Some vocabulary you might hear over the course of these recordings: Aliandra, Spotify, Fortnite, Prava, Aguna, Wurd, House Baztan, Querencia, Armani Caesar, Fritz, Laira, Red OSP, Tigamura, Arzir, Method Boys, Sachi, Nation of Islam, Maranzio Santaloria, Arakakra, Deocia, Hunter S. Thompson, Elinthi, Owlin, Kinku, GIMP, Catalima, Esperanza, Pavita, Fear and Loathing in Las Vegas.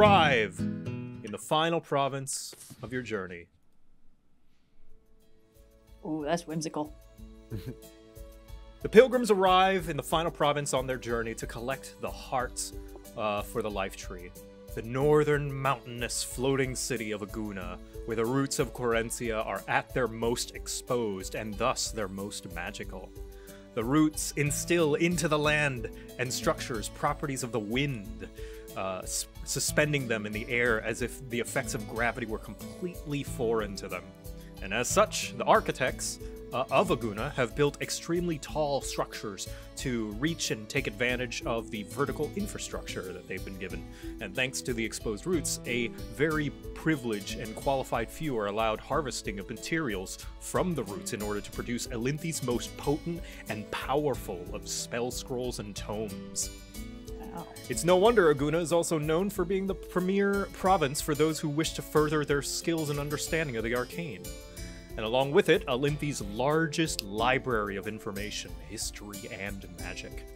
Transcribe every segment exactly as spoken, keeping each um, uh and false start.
arrive in the final province of your journey. Ooh, that's whimsical. The pilgrims arrive in the final province on their journey to collect the heart uh, for the life tree. The northern mountainous floating city of Aguna, where the roots of Querencia are at their most exposed and thus their most magical. The roots instill into the land and structures properties of the wind, uh, suspending them in the air as if the effects of gravity were completely foreign to them. And as such, the architects uh, of Aguna have built extremely tall structures to reach and take advantage of the vertical infrastructure that they've been given. And thanks to the exposed roots, a very privileged and qualified few are allowed harvesting of materials from the roots in order to produce Elinthi's most potent and powerful of spell scrolls and tomes. It's no wonder Aguna is also known for being the premier province for those who wish to further their skills and understanding of the arcane. And along with it, Elinthi's largest library of information, history, and magic.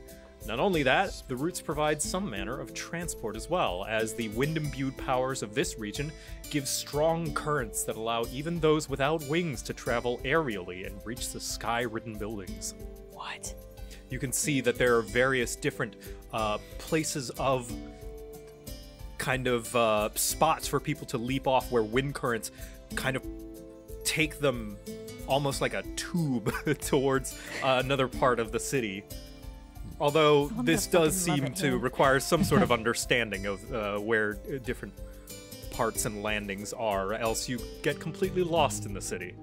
Not only that, the roots provide some manner of transport as well, as the wind-imbued powers of this region give strong currents that allow even those without wings to travel aerially and reach the sky-ridden buildings. What? You can see that there are various different uh, places of kind of uh, spots for people to leap off where wind currents kind of take them almost like a tube towards uh, another part of the city. Although this does seem to require some sort of understanding of uh, where different parts and landings are, else you get completely lost in the city.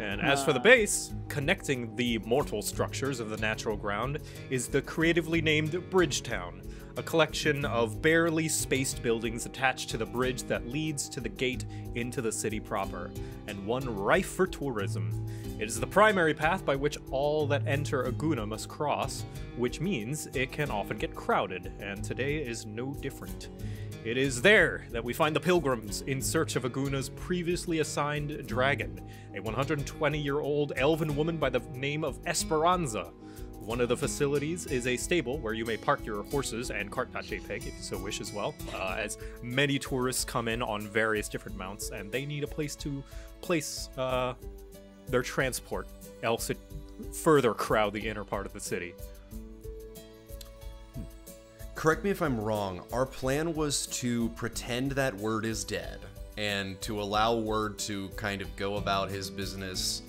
And as for the base, connecting the mortal structures of the natural ground is the creatively named Bridgetown, a collection of barely spaced buildings attached to the bridge that leads to the gate into the city proper, and one rife for tourism. It is the primary path by which all that enter Aguna must cross, which means it can often get crowded, and today is no different. It is there that we find the pilgrims in search of Aguna's previously assigned dragon, a one hundred twenty-year-old elven woman by the name of Esperanza. One of the facilities is a stable where you may park your horses and cart dot J P G if you so wish as well, uh, as many tourists come in on various different mounts and they need a place to place uh, their transport, else it further crowd the inner part of the city. Correct me if I'm wrong, our plan was to pretend that Wurd is dead and to allow Wurd to kind of go about his business.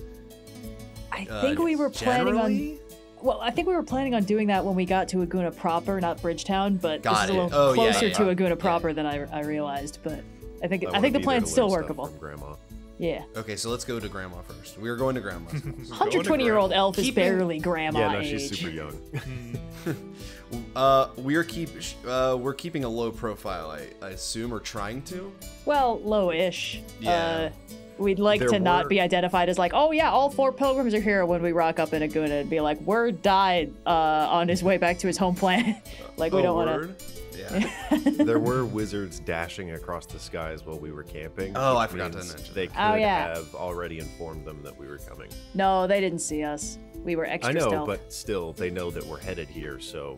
I think uh, we were generally? planning on Well, I think we were planning on doing that when we got to Aguna proper, not Bridgetown, but got this is a little oh, closer yeah, yeah, yeah. to Aguna proper yeah. than I, I realized, but I think I, I think the plan's still workable. Grandma. Yeah. Okay, so let's go to Grandma first. We are going to Grandma's. one hundred twenty-year-old elf Keep is barely in... Grandma Yeah, no, age. She's super young. Uh, we're keep uh, we're keeping a low profile, I, I assume, or trying to. Well, low-ish. Yeah. Uh, we'd like there to were... not be identified as like, oh yeah, all four pilgrims are here when we rock up in Aguna and be like, Wurd died uh, on his way back to his home planet. Like we oh, don't want to. Yeah. There were wizards dashing across the skies while we were camping. Oh, I forgot to mention. They could oh, yeah. have already informed them that we were coming. No, they didn't see us. We were extra I know, stealth. But still, they know that we're headed here, so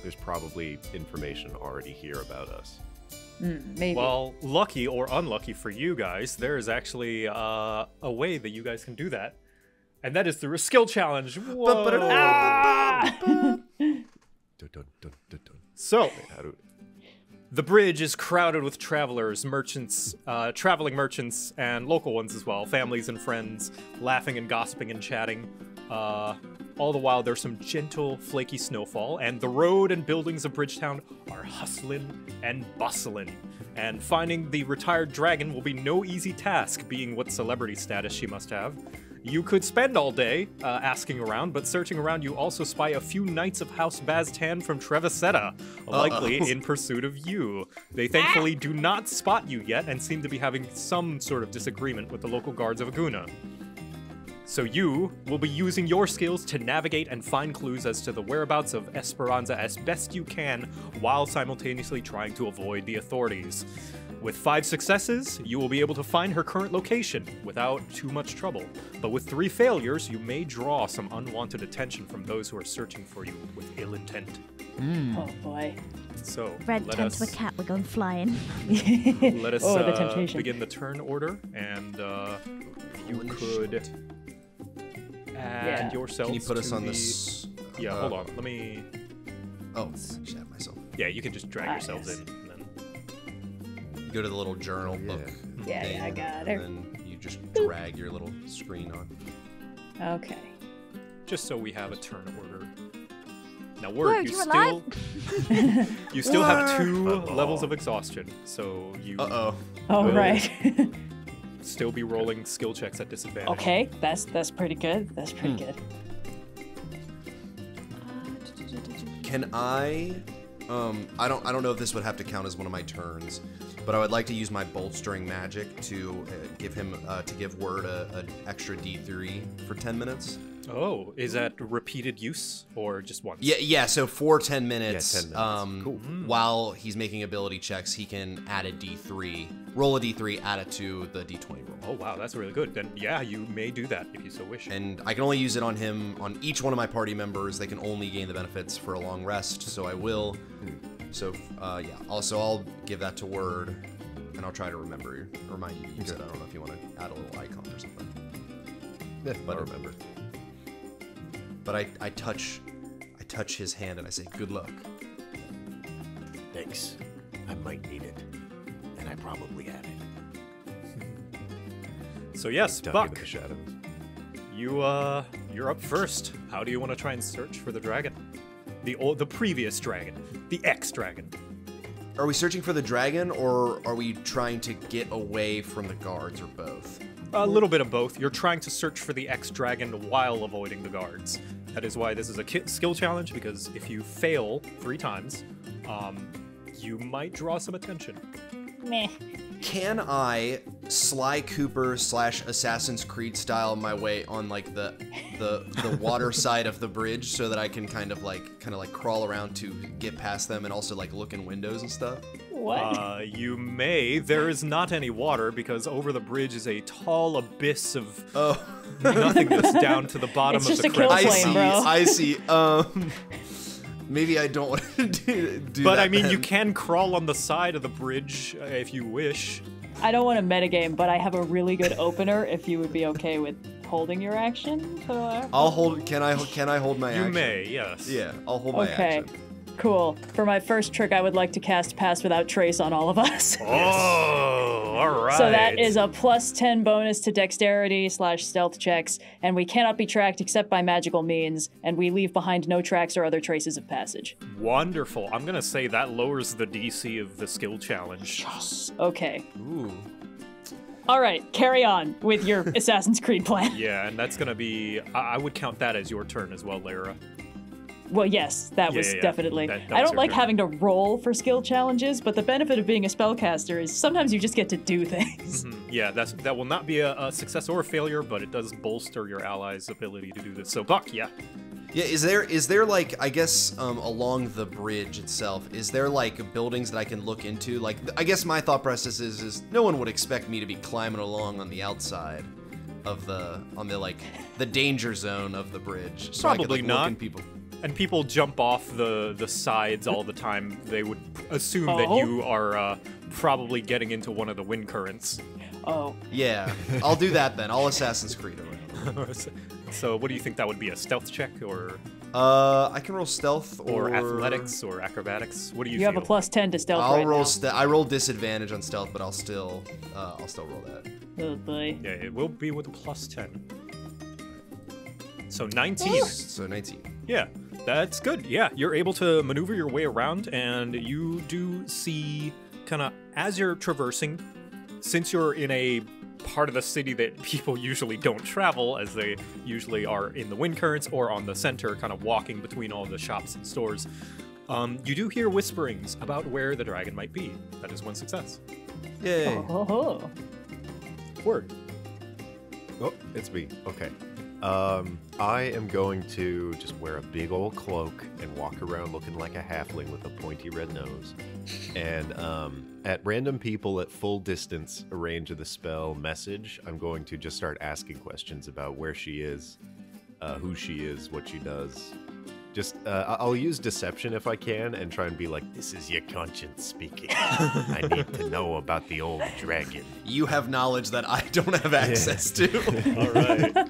there's probably information already here about us. Mm, maybe. Well, lucky or unlucky for you guys, there is actually uh, a way that you guys can do that, and that is through a skill challenge. So, the bridge is crowded with travelers, merchants, uh, traveling merchants, and local ones as well, families and friends, laughing and gossiping and chatting. Uh, all the while, there's some gentle, flaky snowfall, and the road and buildings of Bridgetown are hustling and bustling. And finding the retired dragon will be no easy task, being what celebrity status she must have. You could spend all day uh, asking around, but searching around you also spy a few knights of House Baztan from Trevisetta, likely uh -oh. in pursuit of you. They thankfully do not spot you yet and seem to be having some sort of disagreement with the local guards of Aguna. So you will be using your skills to navigate and find clues as to the whereabouts of Esperanza as best you can while simultaneously trying to avoid the authorities. With five successes, you will be able to find her current location without too much trouble. But with three failures, you may draw some unwanted attention from those who are searching for you with ill intent. Mm. Oh boy. So, Red let us... Red to a cat, we're going flying. Let us oh, uh, the temptation. begin the turn order, and uh, you oh, could shit. add yeah. yourself Can you put us on the... this? Yeah, uh, hold on, let me... Oh, I add myself. Yeah, you can just drag ah, yourselves yes. in, and then... Go to the little journal yeah. book. Yeah, yeah, I got it. And then you just Boop. drag your little screen on. Okay. Just so we have a turn order. Now, Wurd, you, you still you still have two Uh-oh. levels of exhaustion, so you Uh-oh. Oh, right. still be rolling skill checks at disadvantage. Okay, that's that's pretty good. That's pretty hmm. good. Can I? Um, I don't. I don't know if this would have to count as one of my turns, but I would like to use my bolstering magic to uh, give him uh, to give Wurd an extra D three for ten minutes. Oh, is that repeated use or just once? Yeah, yeah. So for ten minutes, yeah, ten minutes. Um, cool. While he's making ability checks, he can add a D three, roll a D three, add it to the D twenty roll. Oh wow, that's really good. Then yeah, you may do that if you so wish. And I can only use it on him, on each one of my party members. They can only gain the benefits for a long rest. So I will. Hmm. So uh, yeah. Also, I'll give that to Wurd, and I'll try to remember, remind you to use okay. it. I don't know if you want to add a little icon or something. Yeah, but I'll remember. But I, I touch, I touch his hand and I say, good luck. Thanks. I might need it. And I probably have it. So yes, Buck, the shadows. you, uh, you're up first. How do you want to try and search for the dragon? The old, the previous dragon, the ex-dragon. Are we searching for the dragon or are we trying to get away from the guards or both? A little bit of both. You're trying to search for the ex-dragon while avoiding the guards. That is why this is a skill challenge, because if you fail three times, um, you might draw some attention. Meh. Can I Sly Cooper slash Assassin's Creed style my way on like the the the water side of the bridge so that I can kind of like kind of like crawl around to get past them and also like look in windows and stuff? What? Uh, you may. There is not any water because over the bridge is a tall abyss of oh. nothingness down to the bottom it's of just the cliff. I see. Bro. I see. Um, maybe I don't want to do, do but, that. But I mean, then. you can crawl on the side of the bridge uh, if you wish. I don't want to metagame, but I have a really good opener. If you would be okay with holding your action, for... I'll hold. Can I? Can I hold my? You action? may. Yes. Yeah. I'll hold okay. my action. Okay. Cool. For my first trick, I would like to cast Pass Without Trace on all of us. Oh, all right. So that is a plus ten bonus to dexterity slash stealth checks, and we cannot be tracked except by magical means, and we leave behind no tracks or other traces of passage. Wonderful. I'm going to say that lowers the D C of the skill challenge. Yes. Okay. Ooh. All right, carry on with your Assassin's Creed plan. Yeah, and that's going to be... I, I would count that as your turn as well, Lyra. Well, yes, that yeah, was yeah, definitely. That, that I don't like turn. having to roll for skill challenges, but the benefit of being a spellcaster is sometimes you just get to do things. Mm-hmm. Yeah, that's, that will not be a, a success or a failure, but it does bolster your allies' ability to do this. So, Buck, yeah. Yeah, is there is there like, I guess, um, along the bridge itself, is there like buildings that I can look into? Like, I guess my thought process is, is no one would expect me to be climbing along on the outside of the, on the like, the danger zone of the bridge. So Probably I could, like, not. Look in people. And people jump off the, the sides all the time. They would assume oh. that you are uh, probably getting into one of the wind currents. Oh. Yeah, I'll do that then. I'll Assassin's Creed around. So what do you think that would be, a stealth check or? Uh, I can roll stealth or... Or athletics or acrobatics. What do you You feel? have a plus ten to stealth I'll right roll now. Ste I roll disadvantage on stealth, but I'll still, uh, I'll still roll that. Oh boy. Yeah, it will be with a plus ten. So nineteen. So nineteen. Yeah. That's good. Yeah, you're able to maneuver your way around, and you do see kind of as you're traversing, since you're in a part of the city that people usually don't travel, as they usually are in the wind currents or on the center, kind of walking between all the shops and stores, um, you do hear whisperings about where the dragon might be. That is one success. Yay. Oh, ho, ho. Wurd. Oh, it's me. Okay. Um, I am going to just wear a big old cloak and walk around looking like a halfling with a pointy red nose. And um, at random people at full distance, a range of the spell message, I'm going to just start asking questions about where she is, uh, who she is, what she does. Just, uh, I'll use deception if I can and try and be like, this is your conscience speaking. I need to know about the old dragon. You have knowledge that I don't have access yeah. to. All right.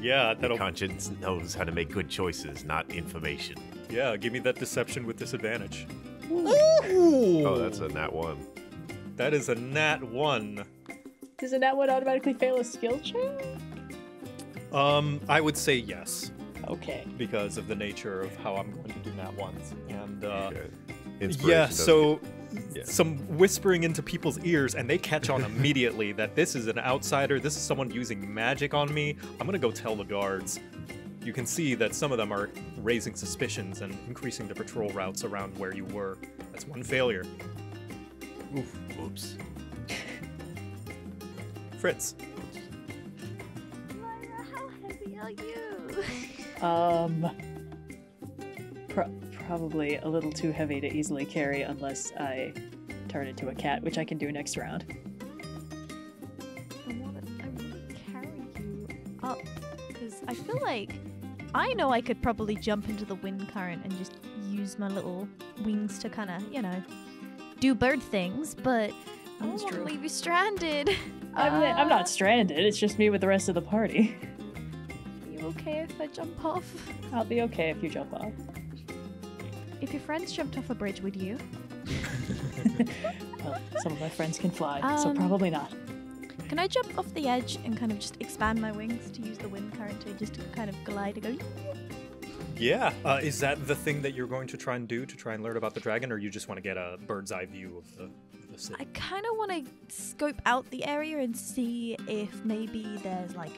Yeah, that'll... Your conscience knows how to make good choices, not information. Yeah, give me that deception with disadvantage. Ooh. Oh, that's a nat one. That is a nat one. Does a nat one automatically fail a skill check? Um, I would say yes. Okay. Because of the nature of how I'm going to do nat ones. And, uh, okay. yeah, so yeah. some whispering into people's ears, and they catch on immediately that this is an outsider, this is someone using magic on me. I'm going to go tell the guards. You can see that some of them are raising suspicions and increasing the patrol routes around where you were. That's one failure. Oof. Oops. Fritz. How heavy are you? Um, pro probably a little too heavy to easily carry unless I turn into a cat, which I can do next round. I want to carry you up, because I feel like I know I could probably jump into the wind current and just use my little wings to kind of, you know, do bird things, but I don't want to leave you stranded. I'm, uh, I'm not stranded, it's just me with the rest of the party. Okay if I jump off? I'll be okay if you jump off. If your friends jumped off a bridge, would you? Well, some of my friends can fly, um, so probably not. Can I jump off the edge and kind of just expand my wings to use the wind current to just kind of glide and go? Yeah. Uh, is that the thing that you're going to try and do to try and learn about the dragon, or you just want to get a bird's eye view of the, of the city? I kind of want to scope out the area and see if maybe there's like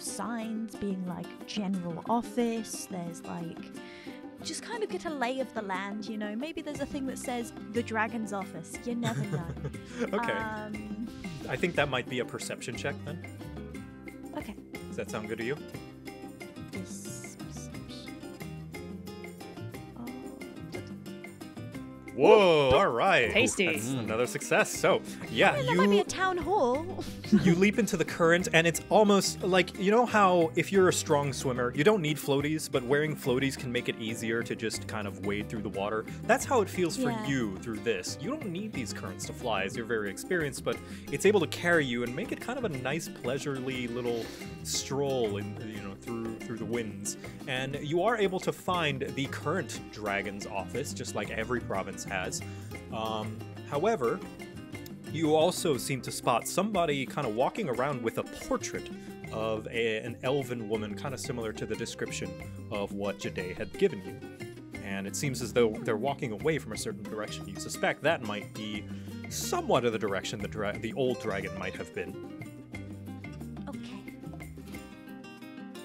signs being like general office, there's like just kind of get a lay of the land, you know, maybe there's a thing that says the dragon's office, you never know. Okay. um, I think that might be a perception check then. Okay, does that sound good to you? Yes. Oh. Whoa, all right, tasty. Ooh, that's another success. So yeah, you... that might be a town hall. You leap into the current, and it's almost like, you know how if you're a strong swimmer, you don't need floaties, but wearing floaties can make it easier to just kind of wade through the water. That's how it feels for yeah. you through this. You don't need these currents to fly as you're very experienced, but it's able to carry you and make it kind of a nice, leisurely little stroll in, you know, through, through the winds. And you are able to find the current dragon's office, just like every province has. Um, however... You also seem to spot somebody kind of walking around with a portrait of a, an elven woman, kind of similar to the description of what Jade had given you. And it seems as though they're walking away from a certain direction. You suspect that might be somewhat of the direction the, dra the old dragon might have been. Okay.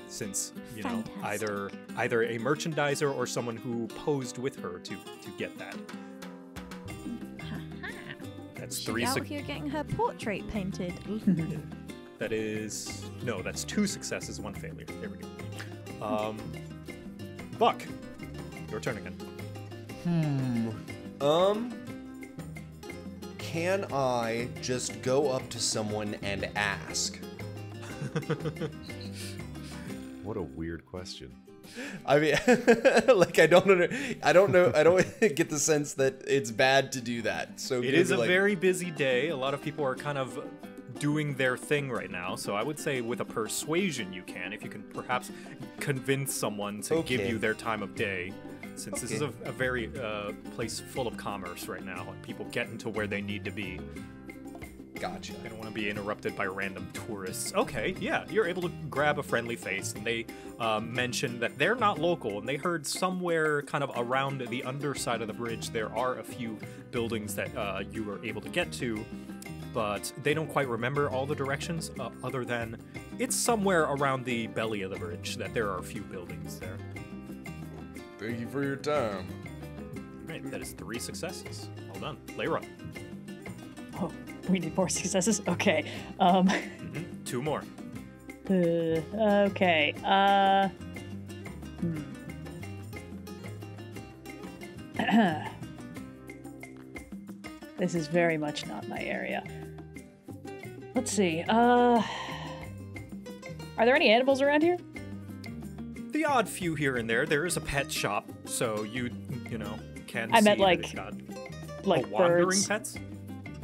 Since, you know, Fantastic. either either a merchandiser or someone who posed with her to, to get that. That's three She's out here getting her portrait painted. That is... No, that's two successes, one failure. There we go. Um, Buck, your turn again. Hmm. Um, can I just go up to someone and ask? What a weird question. I mean, like, I don't know, I don't know, I don't get the sense that it's bad to do that. So it is a like... very busy day. A lot of people are kind of doing their thing right now. So I would say with a persuasion, you can, if you can perhaps convince someone to okay. give you their time of day. Since okay. this is a, a very uh, place full of commerce right now, and people getting to where they need to be. Gotcha. I don't want to be interrupted by random tourists. Okay, yeah, you're able to grab a friendly face, and they uh, mention that they're not local, and they heard somewhere kind of around the underside of the bridge there are a few buildings that uh, you were able to get to, but they don't quite remember all the directions, uh, other than it's somewhere around the belly of the bridge that there are a few buildings there. Thank you for your time. All right, that is three successes. Well done. Layra. Oh. We need more successes? Okay. Um, mm-hmm. Two more. Uh, okay. Uh. Hmm. This is very much not my area. Let's see. Uh. Are there any animals around here? The odd few here and there. There is a pet shop, so you you know can. I see meant like like oh, wandering birds. Pets.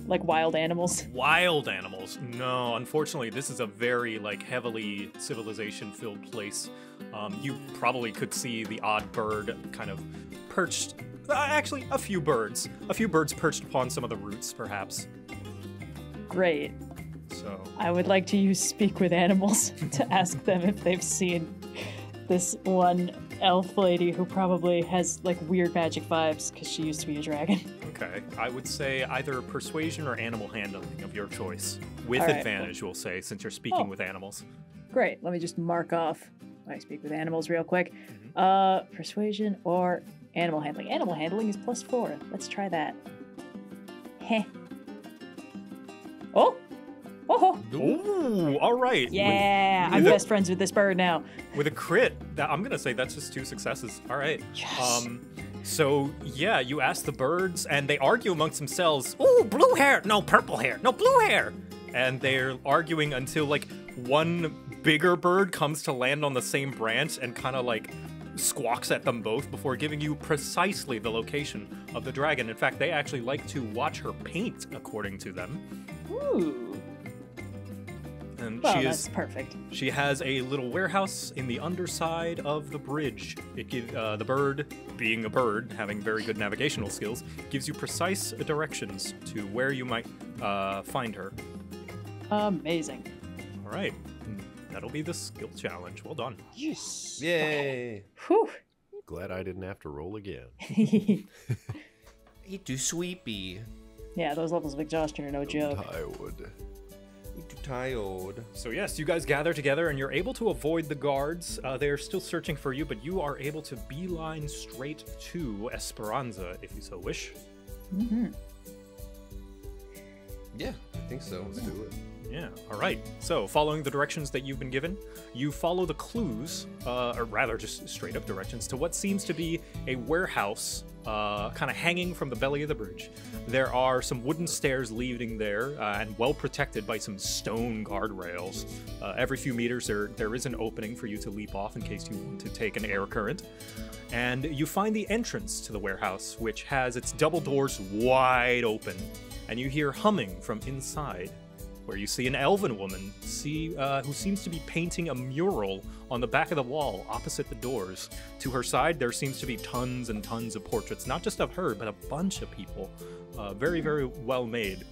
Like wild animals? Wild animals. No, unfortunately, this is a very, like, heavily civilization-filled place. Um, you probably could see the odd bird kind of perched... Uh, actually, a few birds. A few birds perched upon some of the roots, perhaps. Great. So I would like to use Speak with Animals to ask them if they've seen this one elf lady who probably has, like, weird magic vibes because she used to be a dragon. Okay, I would say either persuasion or animal handling of your choice. With right, advantage, cool. We'll say, since you're speaking oh. with animals. Great, let me just mark off I speak with animals real quick. Mm-hmm. Uh, persuasion or animal handling. Animal handling is plus four. Let's try that. Heh. Oh! Oh! Ooh, all right. Yeah, with, I'm with best a, friends with this bird now. With a crit, that, I'm going to say that's just two successes. All right. Yes. Um, So, yeah, you ask the birds, and they argue amongst themselves, ooh, blue hair! No, purple hair! No, blue hair! And they're arguing until, like, one bigger bird comes to land on the same branch and kind of, like, squawks at them both before giving you precisely the location of the dragon. In fact, they actually like to watch her paint, according to them. Ooh. And well, she that's is, perfect. She has a little warehouse in the underside of the bridge. It gives uh, the bird, being a bird, having very good navigational skills, gives you precise directions to where you might uh, find her. Amazing. All right, that'll be the skill challenge. Well done. Yes. Yay. Whew. Glad I didn't have to roll again. You too sweepy. Yeah, those levels of exhaustion are no joke. I would. Tired. So yes, you guys gather together and you're able to avoid the guards. Uh, they are still searching for you, but you are able to beeline straight to Esperanza if you so wish. Mm-hmm. Yeah, I think so. Let's do it. Yeah, all right. So following the directions that you've been given, you follow the clues, uh, or rather just straight up directions, to what seems to be a warehouse uh, kind of hanging from the belly of the bridge. There are some wooden stairs leading there uh, and well protected by some stone guardrails. Uh, every few meters there, there is an opening for you to leap off in case you want to take an air current. And you find the entrance to the warehouse, which has its double doors wide open. And you hear humming from inside, where you see an elven woman see uh, who seems to be painting a mural on the back of the wall opposite the doors. To her side, there seems to be tons and tons of portraits, not just of her, but a bunch of people. Uh, very, very well made.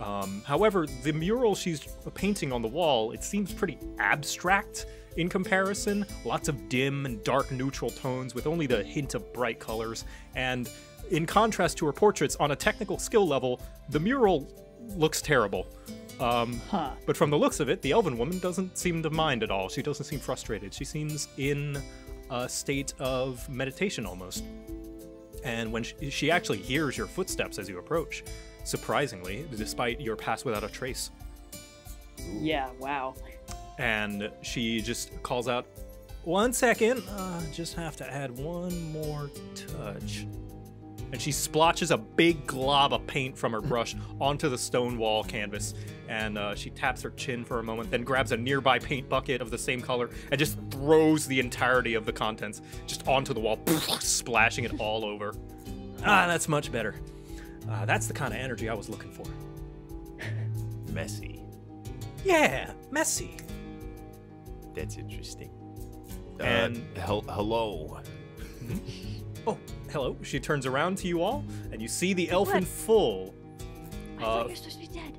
Um, however, the mural she's painting on the wall, it seems pretty abstract in comparison. Lots of dim and dark neutral tones with only the hint of bright colors. And in contrast to her portraits, on a technical skill level, the mural looks terrible. Um, huh. But from the looks of it, the elven woman doesn't seem to mind at all. She doesn't seem frustrated. She seems in a state of meditation almost. And when she, she actually hears your footsteps as you approach, surprisingly, despite your pass without a trace. Yeah, wow. And she just calls out, one second, uh, just have to add one more touch. And she splotches a big glob of paint from her brush onto the stone wall canvas. And uh, she taps her chin for a moment, then grabs a nearby paint bucket of the same color and just throws the entirety of the contents just onto the wall, splashing it all over. Ah, that's much better. Uh, that's the kind of energy I was looking for. Messy. Yeah, messy. That's interesting. And uh, hel hello. Oh, hello. She turns around to you all, and you see the elf what? in full. I uh, thought you were supposed to be dead.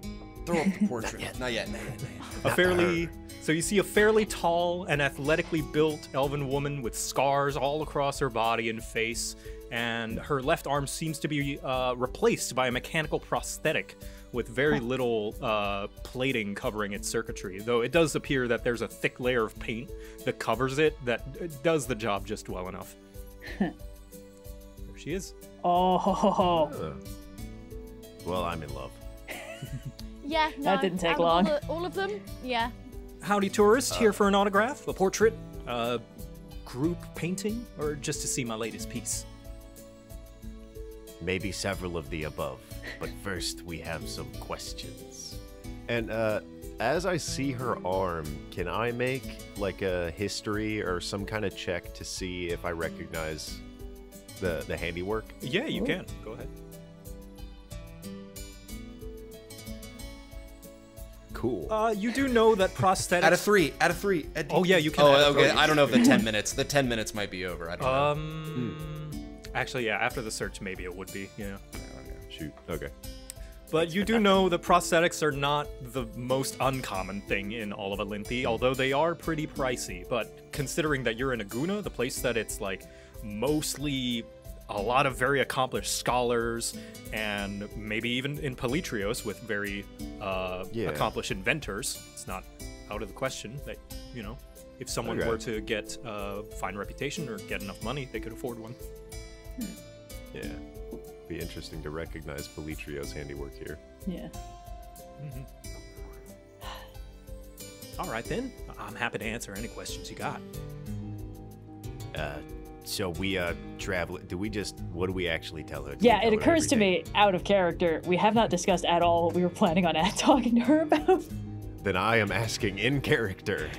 Throw up the portrait. Not yet. Not yet. Not yet. A fairly, so you see a fairly tall and athletically built elven woman with scars all across her body and face, and her left arm seems to be uh, replaced by a mechanical prosthetic with very little uh, plating covering its circuitry, though it does appear that there's a thick layer of paint that covers it that does the job just well enough. She is. Oh. Ho, ho, ho. Well, I'm in love. Yeah. No, that didn't take long. All, all of them. Yeah. howdy tourist, uh, here for an autograph, a portrait, a group painting, or just to see my latest piece? Maybe several of the above, but first we have some questions. And uh, as I see her arm, can I make like a history or some kind of check to see if I recognize the, the handiwork? Yeah, you Ooh. Can. Go ahead. Cool. Uh, you do know that prosthetics... Out of three. Out of three. At oh, yeah, you can. Oh, okay. I don't know if the ten minutes. The ten minutes might be over. I don't um, know. Mm. Actually, yeah, after the search, maybe it would be. You know. Yeah, okay. Shoot. Okay. But you do know that prosthetics are not the most uncommon thing in all of Elinthi, although they are pretty pricey. But considering that you're in Aguna, the place that it's like mostly... a lot of very accomplished scholars, and maybe even in Politrios with very uh, yeah. accomplished inventors. It's not out of the question that, you know, if someone okay. were to get a uh, fine reputation or get enough money, they could afford one. Hmm. Yeah. Be interesting to recognize Politrios' handiwork here. Yeah. Mm-hmm. All right, then. I'm happy to answer any questions you got. Uh... So we uh, travel. Do we just? What do we actually tell her? Do yeah, it occurs to me out of character. We have not discussed at all what we were planning on talking to her about. Then I am asking in character.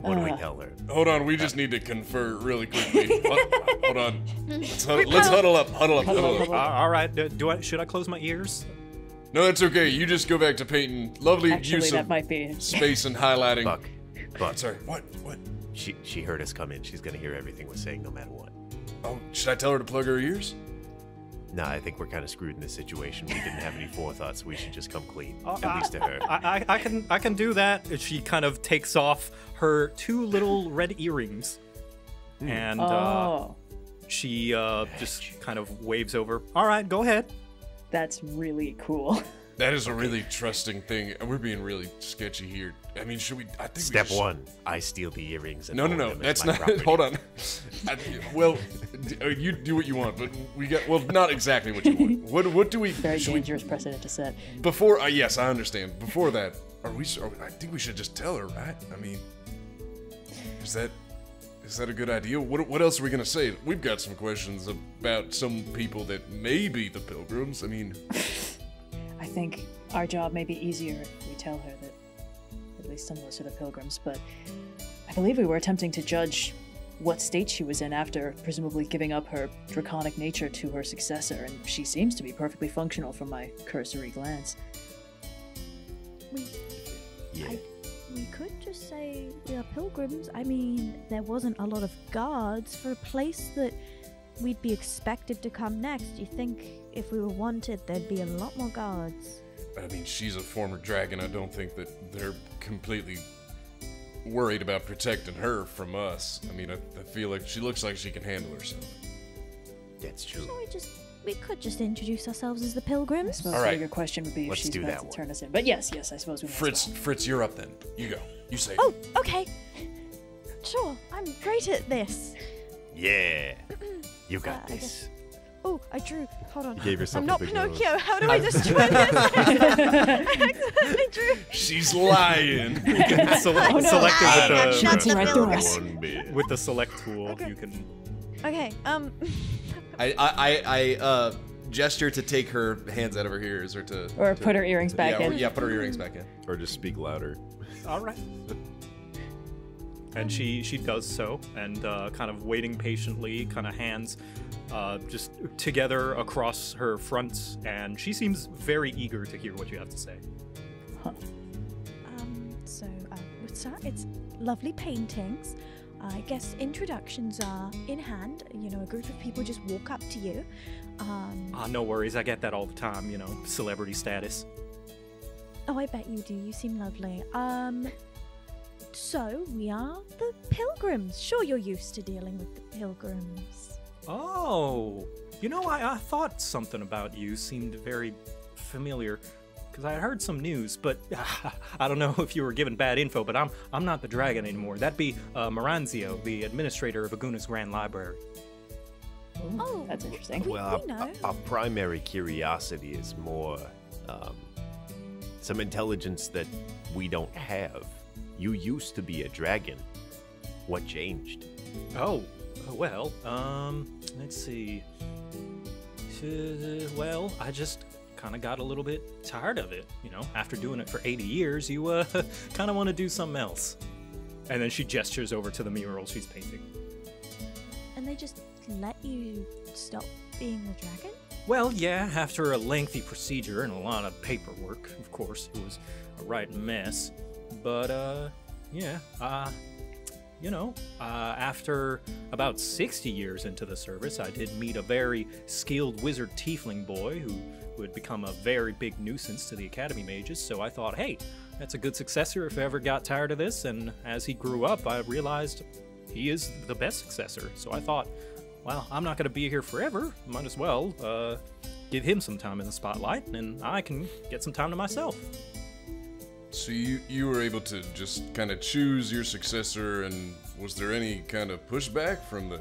What uh, do we tell her? Hold on, we just need to confer really quickly. Hold on. Let's huddle, let's huddle up. Huddle up. Huddle, huddle up. up. All right. Do I? Should I close my ears? No, that's okay. You just go back to painting. Lovely actually, use of might be. Space and highlighting. Buck. Buck. Sorry. What? What? She, she heard us come in. She's going to hear everything we're saying no matter what. Oh, should I tell her to plug her ears? Nah, I think we're kind of screwed in this situation. We didn't have any forethoughts. We should just come clean, uh, at I, least to her. I, I, I, can, I can do that. She kind of takes off her two little red earrings. Mm. And oh. uh, she uh, just kind of waves over. All right, go ahead. That's really cool. That is a really trusting thing. We're being really sketchy here. I mean, should we? I think Step we just... one, I steal the earrings. And no, no, no. That's not. Property. Hold on. I, well, you do what you want, but we got. Well, not exactly what you want. What? What do we? Very dangerous we, precedent to set. Before, uh, yes, I understand. Before that, are we? Are, I think we should just tell her, right? I mean, is that? Is that a good idea? What, what else are we gonna say? We've got some questions about some people that may be the pilgrims. I mean. I think our job may be easier if we tell her that at least some of us are the pilgrims, but I believe we were attempting to judge what state she was in after presumably giving up her draconic nature to her successor, and she seems to be perfectly functional from my cursory glance. We, yeah. I, we could just say we are pilgrims. I mean, there wasn't a lot of guards for a place that we'd be expected to come next. You think if we were wanted, there'd be a lot more guards? I mean, she's a former dragon. I don't think that they're completely worried about protecting her from us. I mean, I, I feel like she looks like she can handle herself. That's true. So we just we could just introduce ourselves as the pilgrims. I suppose All right. Your question would be Let's if she's about to one. turn us in. But yes, yes, I suppose we might Fritz, well. Fritz, you're up then. You go. You say. Oh, okay. Sure, I'm great at this. Yeah. You got uh, this. Oh, I drew. Hold on. You gave yourself I'm not Pinocchio. Nose. How do I destroy this? I drew. She's lying. You can so oh, no. select it with, uh, the right with the select tool. Okay. You can. Okay. Um. I I I uh gesture to take her hands out of her ears, or to or to, put her earrings to, back yeah, in. Or, yeah, put her earrings back in. Or just speak louder. All right. And she, she does so, and uh, kind of waiting patiently, kind of hands uh, just together across her front, and she seems very eager to hear what you have to say. Huh. Um, so, uh, it's, uh, it's lovely paintings. I guess introductions are in hand. You know, a group of people just walk up to you. Um, oh, no worries. I get that all the time, you know, celebrity status. Oh, I bet you do. You seem lovely. Um... So, we are the pilgrims. Sure, you're used to dealing with the pilgrims. Oh, you know, I, I thought something about you seemed very familiar, because I heard some news, but uh, I don't know if you were given bad info, but I'm I'm not the dragon anymore. That'd be uh, Maranzio, the administrator of Aguna's Grand Library. Oh, that's interesting. We, well, we our, know. our primary curiosity is more um, some intelligence that we don't have. You used to be a dragon. What changed? Oh, well, um, let's see. Uh, well, I just kind of got a little bit tired of it, you know? After doing it for eighty years, you uh, kind of want to do something else. And then she gestures over to the mural she's painting. And they just let you stop being the dragon? Well, yeah, after a lengthy procedure and a lot of paperwork, of course. It was a right mess. But, uh, yeah, uh, you know, uh, after about sixty years into the service, I did meet a very skilled wizard tiefling boy who would become a very big nuisance to the academy mages, so I thought, hey, that's a good successor if I ever got tired of this, and as he grew up, I realized he is the best successor, so I thought, well, I'm not going to be here forever, might as well uh, give him some time in the spotlight, and I can get some time to myself. So you, you were able to just kind of choose your successor, and was there any kind of pushback from the,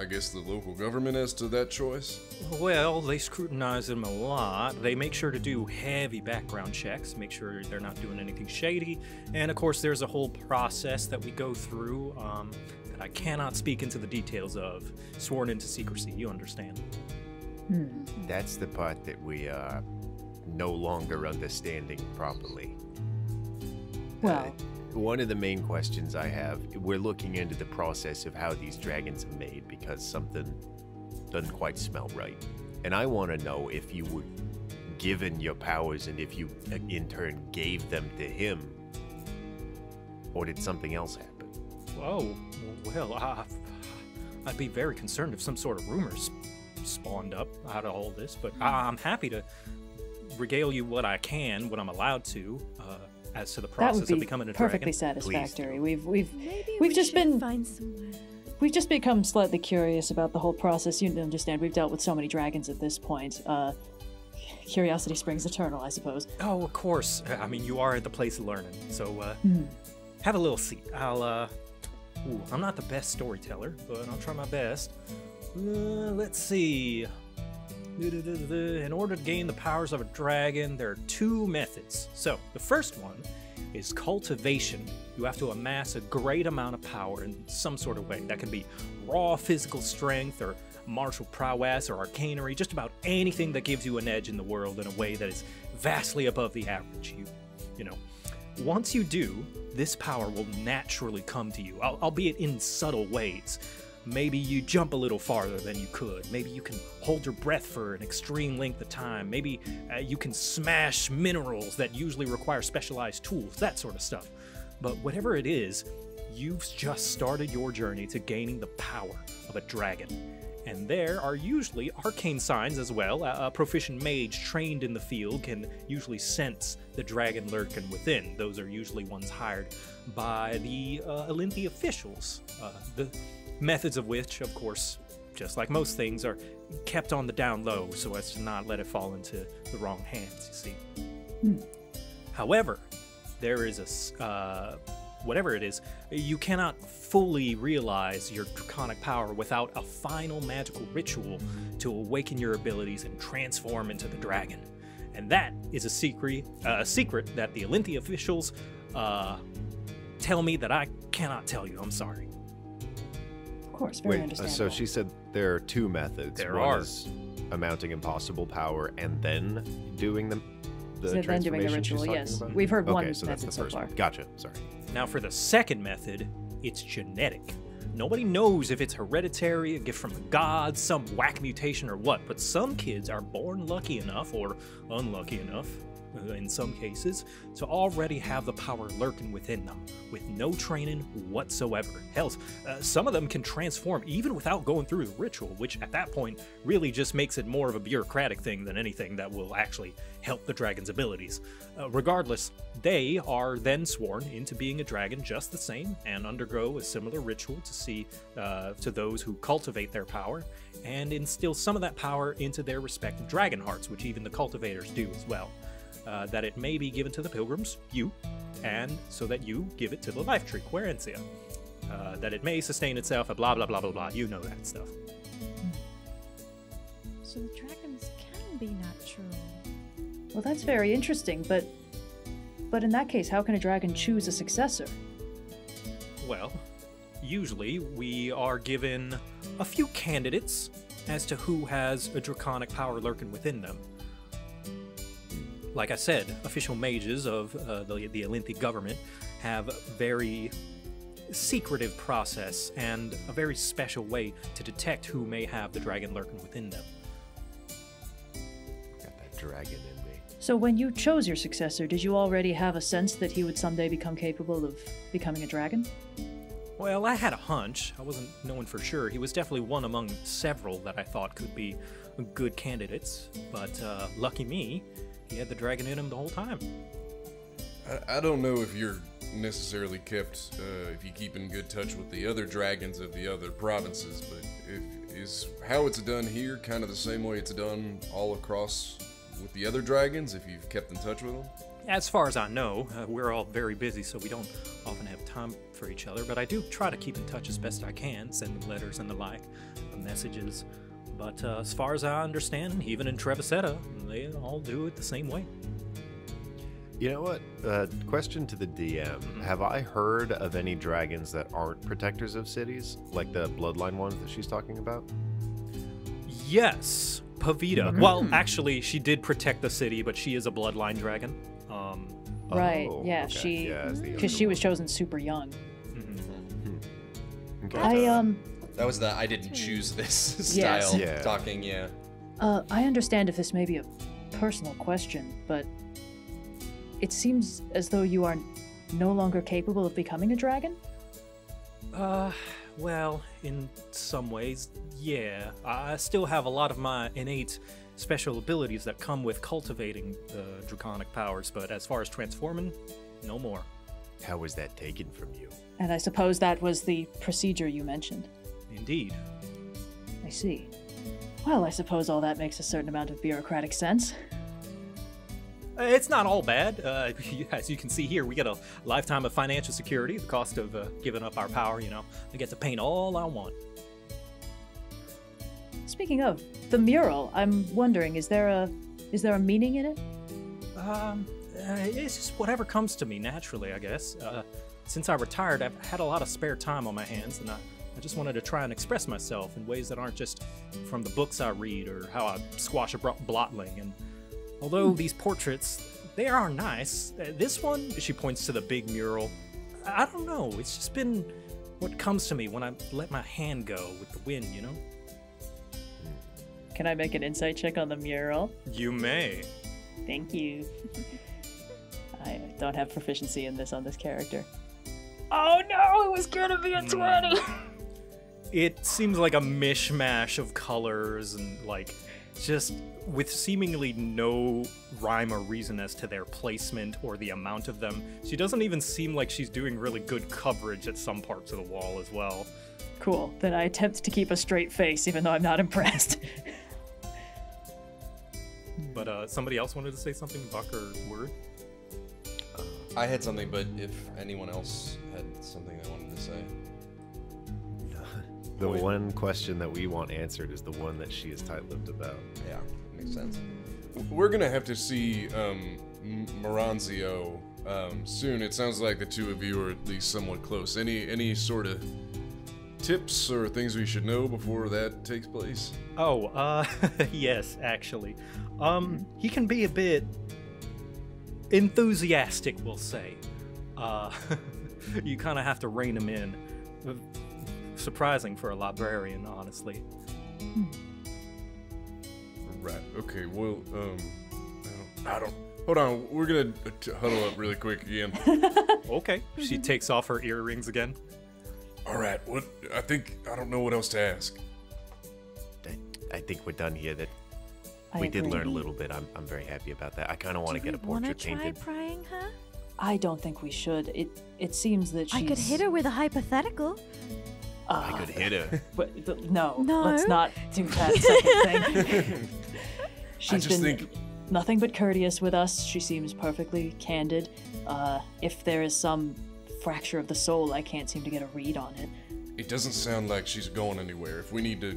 I guess, the local government as to that choice? Well, they scrutinize him a lot. They make sure to do heavy background checks, make sure they're not doing anything shady, and of course there's a whole process that we go through um, that I cannot speak into the details of. Sworn into secrecy, you understand. Hmm. That's the part that we are no longer understanding properly. Well, uh, one of the main questions I have, we're looking into the process of how these dragons are made because something doesn't quite smell right. And I want to know if you were given your powers and if you in turn gave them to him, or did something else happen? Whoa, well, uh, I'd be very concerned if some sort of rumors spawned up out of all this, but I'm happy to regale you what I can, what I'm allowed to. Uh, As to the process that would be of becoming a perfectly dragon. Satisfactory. We've we've Maybe we've we just been find somewhere. We've just become slightly curious about the whole process. You understand? We've dealt with so many dragons at this point. Uh, curiosity springs eternal, I suppose. Oh, of course. I mean, you are at the place of learning, so uh, mm. have a little seat. I'll. Uh, ooh, I'm not the best storyteller, but I'll try my best. Uh, let's see. In order to gain the powers of a dragon, there are two methods. So, the first one is cultivation. You have to amass a great amount of power in some sort of way. That can be raw physical strength, or martial prowess, or arcanery, just about anything that gives you an edge in the world in a way that is vastly above the average. You, you know, once you do, this power will naturally come to you, albeit in subtle ways. Maybe you jump a little farther than you could. Maybe you can hold your breath for an extreme length of time. Maybe uh, you can smash minerals that usually require specialized tools, that sort of stuff. But whatever it is, you've just started your journey to gaining the power of a dragon. And there are usually arcane signs as well. A proficient mage trained in the field can usually sense the dragon lurking within. Those are usually ones hired by the uh, Elinthi officials. Uh, the methods of which, of course, just like most things, are kept on the down low so as to not let it fall into the wrong hands, you see. Hmm. However, there is a, uh, whatever it is, you cannot fully realize your draconic power without a final magical ritual to awaken your abilities and transform into the dragon. And that is a secret, uh, a secret that the Elinthi officials uh, tell me that I cannot tell you, I'm sorry. Of course, very Wait, uh, so she said there are two methods. There One are. Is amounting impossible power and then doing the, the so transformation doing a ritual, yes. About? We've heard okay, one so method that's the first so far. One. Gotcha, sorry. Now for the second method, it's genetic. Nobody knows if it's hereditary, a gift from the gods, some whack mutation or what, but some kids are born lucky enough or unlucky enough in some cases, to already have the power lurking within them, with no training whatsoever. Hell, uh, some of them can transform even without going through the ritual, which at that point really just makes it more of a bureaucratic thing than anything that will actually help the dragon's abilities. Uh, regardless, they are then sworn into being a dragon just the same and undergo a similar ritual to see uh, to those who cultivate their power and instill some of that power into their respective dragon hearts, which even the cultivators do as well. Uh, that it may be given to the pilgrims, you, and so that you give it to the life tree, Querencia. Uh, that it may sustain itself, blah, blah, blah, blah, blah. You know that stuff. So the dragons can be natural. Well, that's very interesting, but But in that case, how can a dragon choose a successor? Well, usually we are given a few candidates as to who has a draconic power lurking within them. Like I said, official mages of uh, the, the Elinthi government have a very secretive process and a very special way to detect who may have the dragon lurking within them. Got that dragon in me. So when you chose your successor, did you already have a sense that he would someday become capable of becoming a dragon? Well, I had a hunch. I wasn't knowing for sure. He was definitely one among several that I thought could be good candidates, but uh, lucky me, he had the dragon in him the whole time. I, I don't know if you're necessarily kept, uh, if you keep in good touch with the other dragons of the other provinces, but if, is how it's done here kind of the same way it's done all across with the other dragons, if you've kept in touch with them? As far as I know, uh, we're all very busy, so we don't often have time for each other, but I do try to keep in touch as best I can, send them letters and the like, the messages. But uh, as far as I understand, even in Trevisetta, they all do it the same way. You know what? Uh, question to the D M. Mm-hmm. Have I heard of any dragons that aren't protectors of cities, like the bloodline ones that she's talking about? Yes, Pavita. Mm-hmm. Well, actually, she did protect the city, but she is a bloodline dragon. Um, right, oh, yeah, okay. she, because yeah, she one. was chosen super young. Mm-hmm. Mm-hmm. Okay. I, um... That was the I didn't choose this yes. style yeah. talking, yeah. Uh, I understand if this may be a personal question, but it seems as though you are no longer capable of becoming a dragon? Uh, well, in some ways, yeah. I still have a lot of my innate special abilities that come with cultivating the draconic powers, but as far as transforming, no more. How was that taken from you? And I suppose that was the procedure you mentioned. Indeed. I see. Well, I suppose all that makes a certain amount of bureaucratic sense. It's not all bad. Uh, as you can see here, we get a lifetime of financial security, the cost of uh, giving up our power, you know. I get to paint all I want. Speaking of, the mural, I'm wondering, is there a, is there a meaning in it? Um, uh, it's just whatever comes to me naturally, I guess. Uh, since I retired, I've had a lot of spare time on my hands, and I... I just wanted to try and express myself in ways that aren't just from the books I read or how I squash a blotling. And although these portraits, they are nice, this one, she points to the big mural, I don't know, it's just been what comes to me when I let my hand go with the wind, you know? Can I make an insight check on the mural? You may. Thank you. I don't have proficiency in this on this character. Oh no, it was gonna be a twenty! It seems like a mishmash of colors and, like, just with seemingly no rhyme or reason as to their placement or the amount of them. She doesn't even seem like she's doing really good coverage at some parts of the wall as well. Cool. Then I attempt to keep a straight face, even though I'm not impressed. But uh, somebody else wanted to say something, Buck or Wurd? Uh, I had something, but if anyone else had something they wanted to say... The one question that we want answered is the one that she is tight-lipped about. Yeah, makes sense. We're gonna have to see um, Maranzio um, soon. It sounds like the two of you are at least somewhat close. Any any sort of tips or things we should know before that takes place? Oh, uh, yes, actually. Um, he can be a bit enthusiastic, we'll say. Uh, you kind of have to rein him in. Surprising for a librarian, honestly. Hmm. Right. Okay. Well, um, I don't, I don't. Hold on. We're gonna huddle up really quick again. Okay. She takes off her earrings again. All right. What? I think I don't know what else to ask. I, I think we're done here. That I we agree. did learn a little bit. I'm I'm very happy about that. I kind of want to get a portrait painted. Try prying, huh? I don't think we should. It it seems that she's... I could hit her with a hypothetical. Uh, I could hit her. But the, no, no, let's not do that second thing. She's been think... nothing but courteous with us. She seems perfectly candid. Uh, if there is some fracture of the soul, I can't seem to get a read on it. It doesn't sound like she's going anywhere. If we need to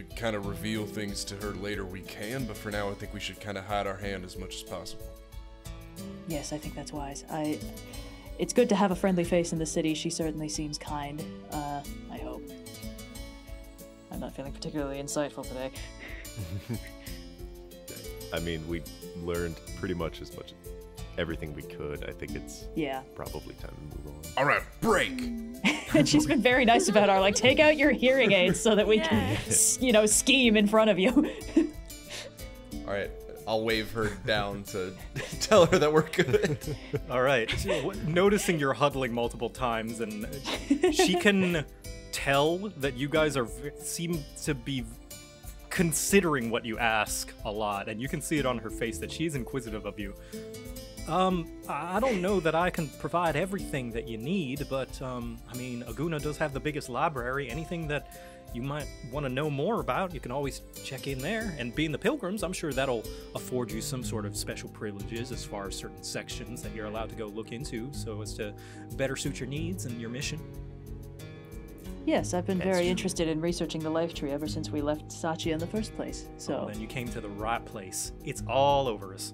uh, kind of reveal things to her later, we can. But for now, I think we should kind of hide our hand as much as possible. Yes, I think that's wise. I. It's good to have a friendly face in the city. She certainly seems kind. Uh, I hope. I'm not feeling particularly insightful today. I mean, we learned pretty much as much everything we could. I think it's yeah. probably time to move on. All right, break. And she's been very nice about our like, take out your hearing aids so that we yeah. can, you know, scheme in front of you. All right, I'll wave her down to tell her that we're good. All right, noticing you're huddling multiple times, and she can tell that you guys are seem to be considering what you ask a lot, and you can see it on her face that she's inquisitive of you. Um, I don't know that I can provide everything that you need, but, um, I mean, Aguna does have the biggest library. Anything that you might want to know more about, you can always check in there. And being the pilgrims, I'm sure that'll afford you some sort of special privileges as far as certain sections that you're allowed to go look into, so as to better suit your needs and your mission. Yes, I've been That's very true. interested in researching the life tree ever since we left Sachi in the first place, so... Oh, then you came to the right place. It's all over us.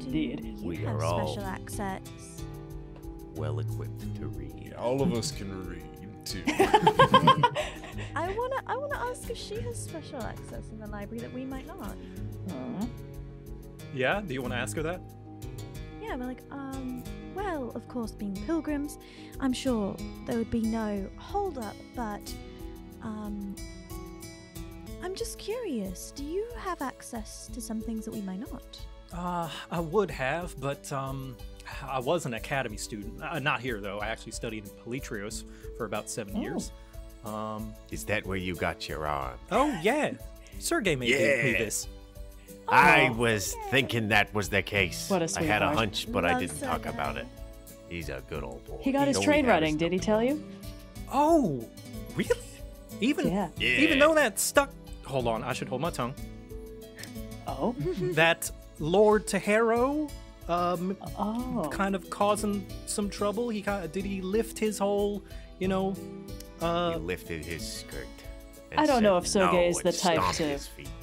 Indeed. We have are special all access. Well equipped to read. Yeah, all of us can read too. I wanna, I wanna ask if she has special access in the library that we might not. Uh, yeah, do you want to ask her that? Yeah, we're like, um, well, of course, being pilgrims, I'm sure there would be no holdup, but, um, I'm just curious. Do you have access to some things that we might not? Uh, I would have, but um, I was an academy student. Uh, not here, though. I actually studied in Politrios for about seven oh. years. Um, Is that where you got your arm? Oh, yeah. Sergey made yeah. me do this. Oh, I was yeah. thinking that was the case. What a I had a hunch, but Love I didn't Sergey. talk about it. He's a good old boy. He got his train running, did he tell you? Oh, really? Even, yeah. Yeah. even though that stuck... Hold on, I should hold my tongue. Oh? That... Lord Tejero, um, oh. kind of causing some trouble. He kind of, did he lift his whole, you know? Uh, he lifted his skirt. I don't said, know if Sergey no, is the type to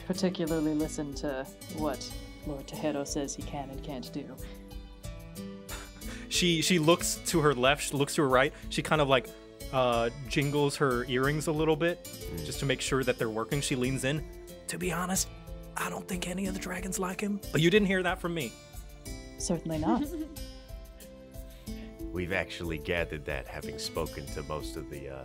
particularly listen to what Lord Tejero says he can and can't do. She she looks to her left, she looks to her right. She kind of like uh, jingles her earrings a little bit mm. just to make sure that they're working. She leans in. To be honest, I don't think any of the dragons like him. But you didn't hear that from me. Certainly not. We've actually gathered that, having spoken to most of the uh,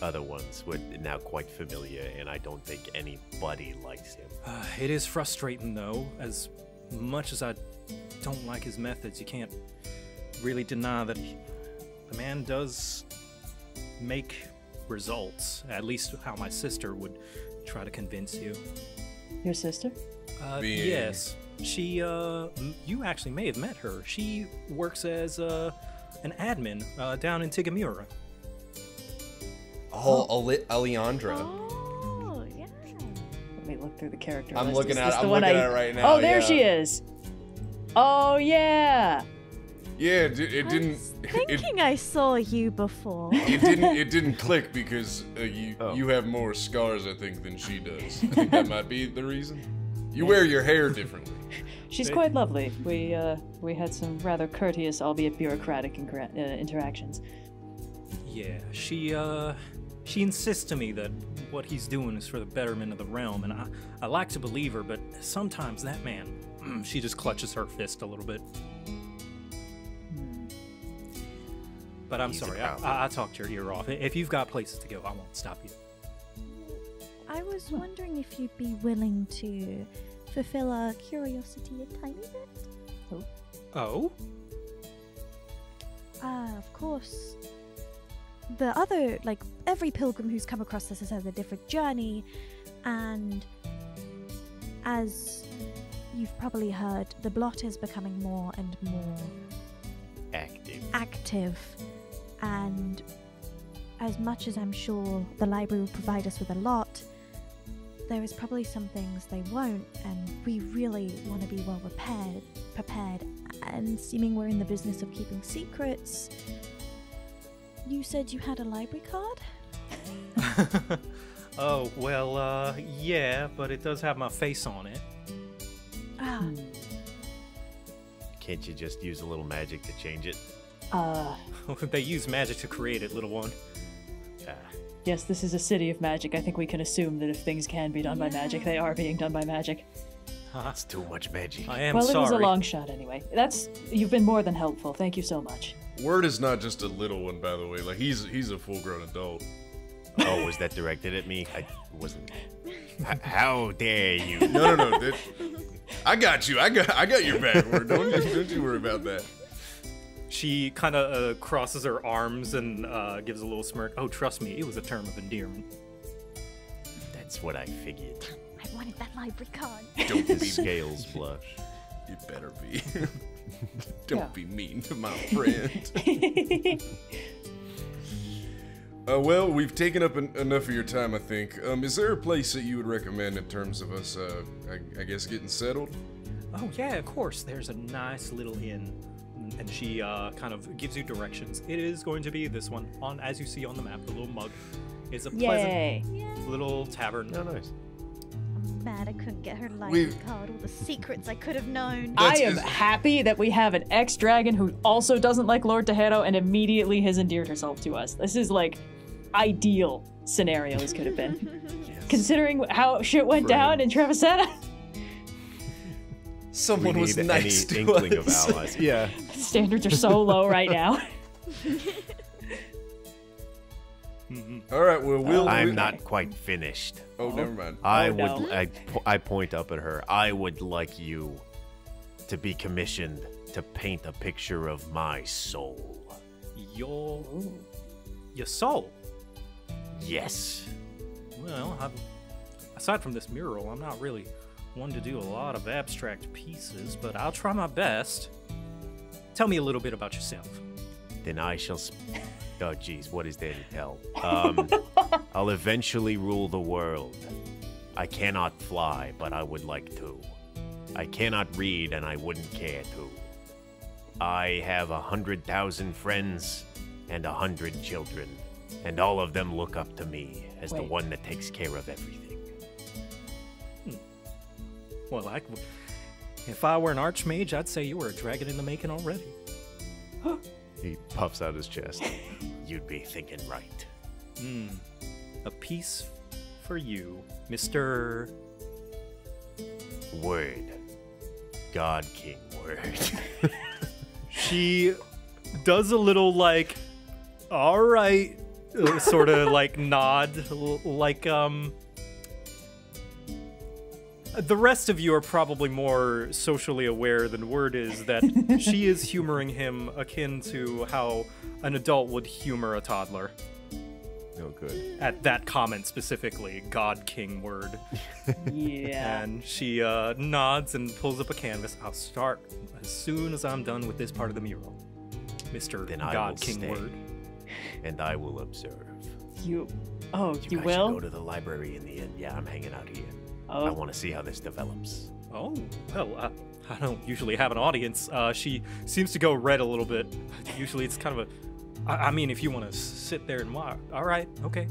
other ones. We're now quite familiar, and I don't think anybody likes him. Uh, it is frustrating, though. As much as I don't like his methods, you can't really deny that he, the man does make results. At least how my sister would try to convince you. Your sister? Uh, yes. She, uh, you actually may have met her. She works as uh, an admin uh, down in Tigamura. Oh, oh. Aliandra. Oh, yeah. Let me look through the character I'm list. Looking at, I'm looking I... at it right now. Oh, there yeah. she is. Oh, yeah. Yeah, it, it didn't. I was thinking it, I saw you before. It didn't. It didn't click because uh, you oh. you have more scars, I think, than she does. I think that might be the reason. You wear your hair differently. She's it, quite lovely. We uh, we had some rather courteous, albeit bureaucratic, uh, interactions. Yeah, she uh, she insists to me that what he's doing is for the betterment of the realm, and I I like to believe her, but sometimes that man, mm, she just clutches her fist a little bit. But I'm He's sorry, I, I, I talked your ear off. If you've got places to go, I won't stop you. I was wondering if you'd be willing to fulfill our curiosity a tiny bit. Oh? Ah, uh, of course. The other, like, every pilgrim who's come across this has a different journey, and as you've probably heard, the blot is becoming more and more... Active. Active. And as much as I'm sure the library will provide us with a lot, there is probably some things they won't, and we really want to be well prepared, prepared. And seeming we're in the business of keeping secrets, you said you had a library card? Oh, well, uh, yeah, but it does have my face on it. Ah. Can't you just use a little magic to change it? Uh... They use magic to create it, little one. Uh, yes, this is a city of magic. I think we can assume that if things can be done yeah. by magic, they are being done by magic. That's too much magic. I am well, sorry. Well, it was a long shot anyway. That's... You've been more than helpful. Thank you so much. Wurd is not just a little one, by the way. Like, he's he's a full-grown adult. Oh, was that directed at me? I wasn't... H how dare you? No, no, no. That, I got you. I got I got your back, Wurd. Don't, don't you worry about that. She kind of uh, crosses her arms and uh, gives a little smirk. Oh, trust me, it was a term of endearment. That's what I figured. I wanted that library card. Don't be Scales blush. You better be. Don't yeah. be mean to my friend. uh, well, we've taken up en enough of your time, I think. Um, is there a place that you would recommend in terms of us, uh, I, I guess, getting settled? Oh, yeah, of course. There's a nice little inn. And she uh, kind of gives you directions. It is going to be this one, on as you see on the map, the little mug. It's a pleasant Yay. little tavern. Oh, nice. I'm mad I couldn't get her library card, all the secrets I could have known. That's I am happy that we have an ex-dragon who also doesn't like Lord Tejero and immediately has endeared herself to us. This is like ideal scenario this could have been. Yes. Considering how shit went right. down in Trevisetta. Someone was nice any to inkling us. Of allies. Yeah. Standards are so low right now. All right, well, we'll. I'm we'll... not quite finished. Oh, oh. never mind. I oh, would. No. I, I point up at her. I would like you to be commissioned to paint a picture of my soul. Your. Your soul. Yes. Well, I'm, aside from this mural, I'm not really one to do a lot of abstract pieces, but I'll try my best. Tell me a little bit about yourself. Then I shall... Sp oh, geez, what is there to tell? Um, I'll eventually rule the world. I cannot fly, but I would like to. I cannot read, and I wouldn't care to. I have a hundred thousand friends and a hundred children, and all of them look up to me as Wait. the one that takes care of everything. Well, I, if I were an archmage, I'd say you were a dragon in the making already. He puffs out his chest. You'd be thinking right. Mm. A piece for you, Mister Wurd. God King Wurd. She does a little, like, all right, sort of, like, nod, like, um... The rest of you are probably more socially aware than Wurd is that she is humoring him akin to how an adult would humor a toddler. Oh, good. At that comment specifically, God King Wurd. Yeah. And she uh, nods and pulls up a canvas. I'll start as soon as I'm done with this part of the mural, Mister Then God I will King stay, Wurd. And I will observe. You. Oh, you, you guys will? Should go to the library in the end. Yeah, I'm hanging out here. Oh. I want to see how this develops. Oh, well, I, I don't usually have an audience. Uh, she seems to go red a little bit. Usually it's kind of a... I, I mean, if you want to sit there and watch. All right, okay.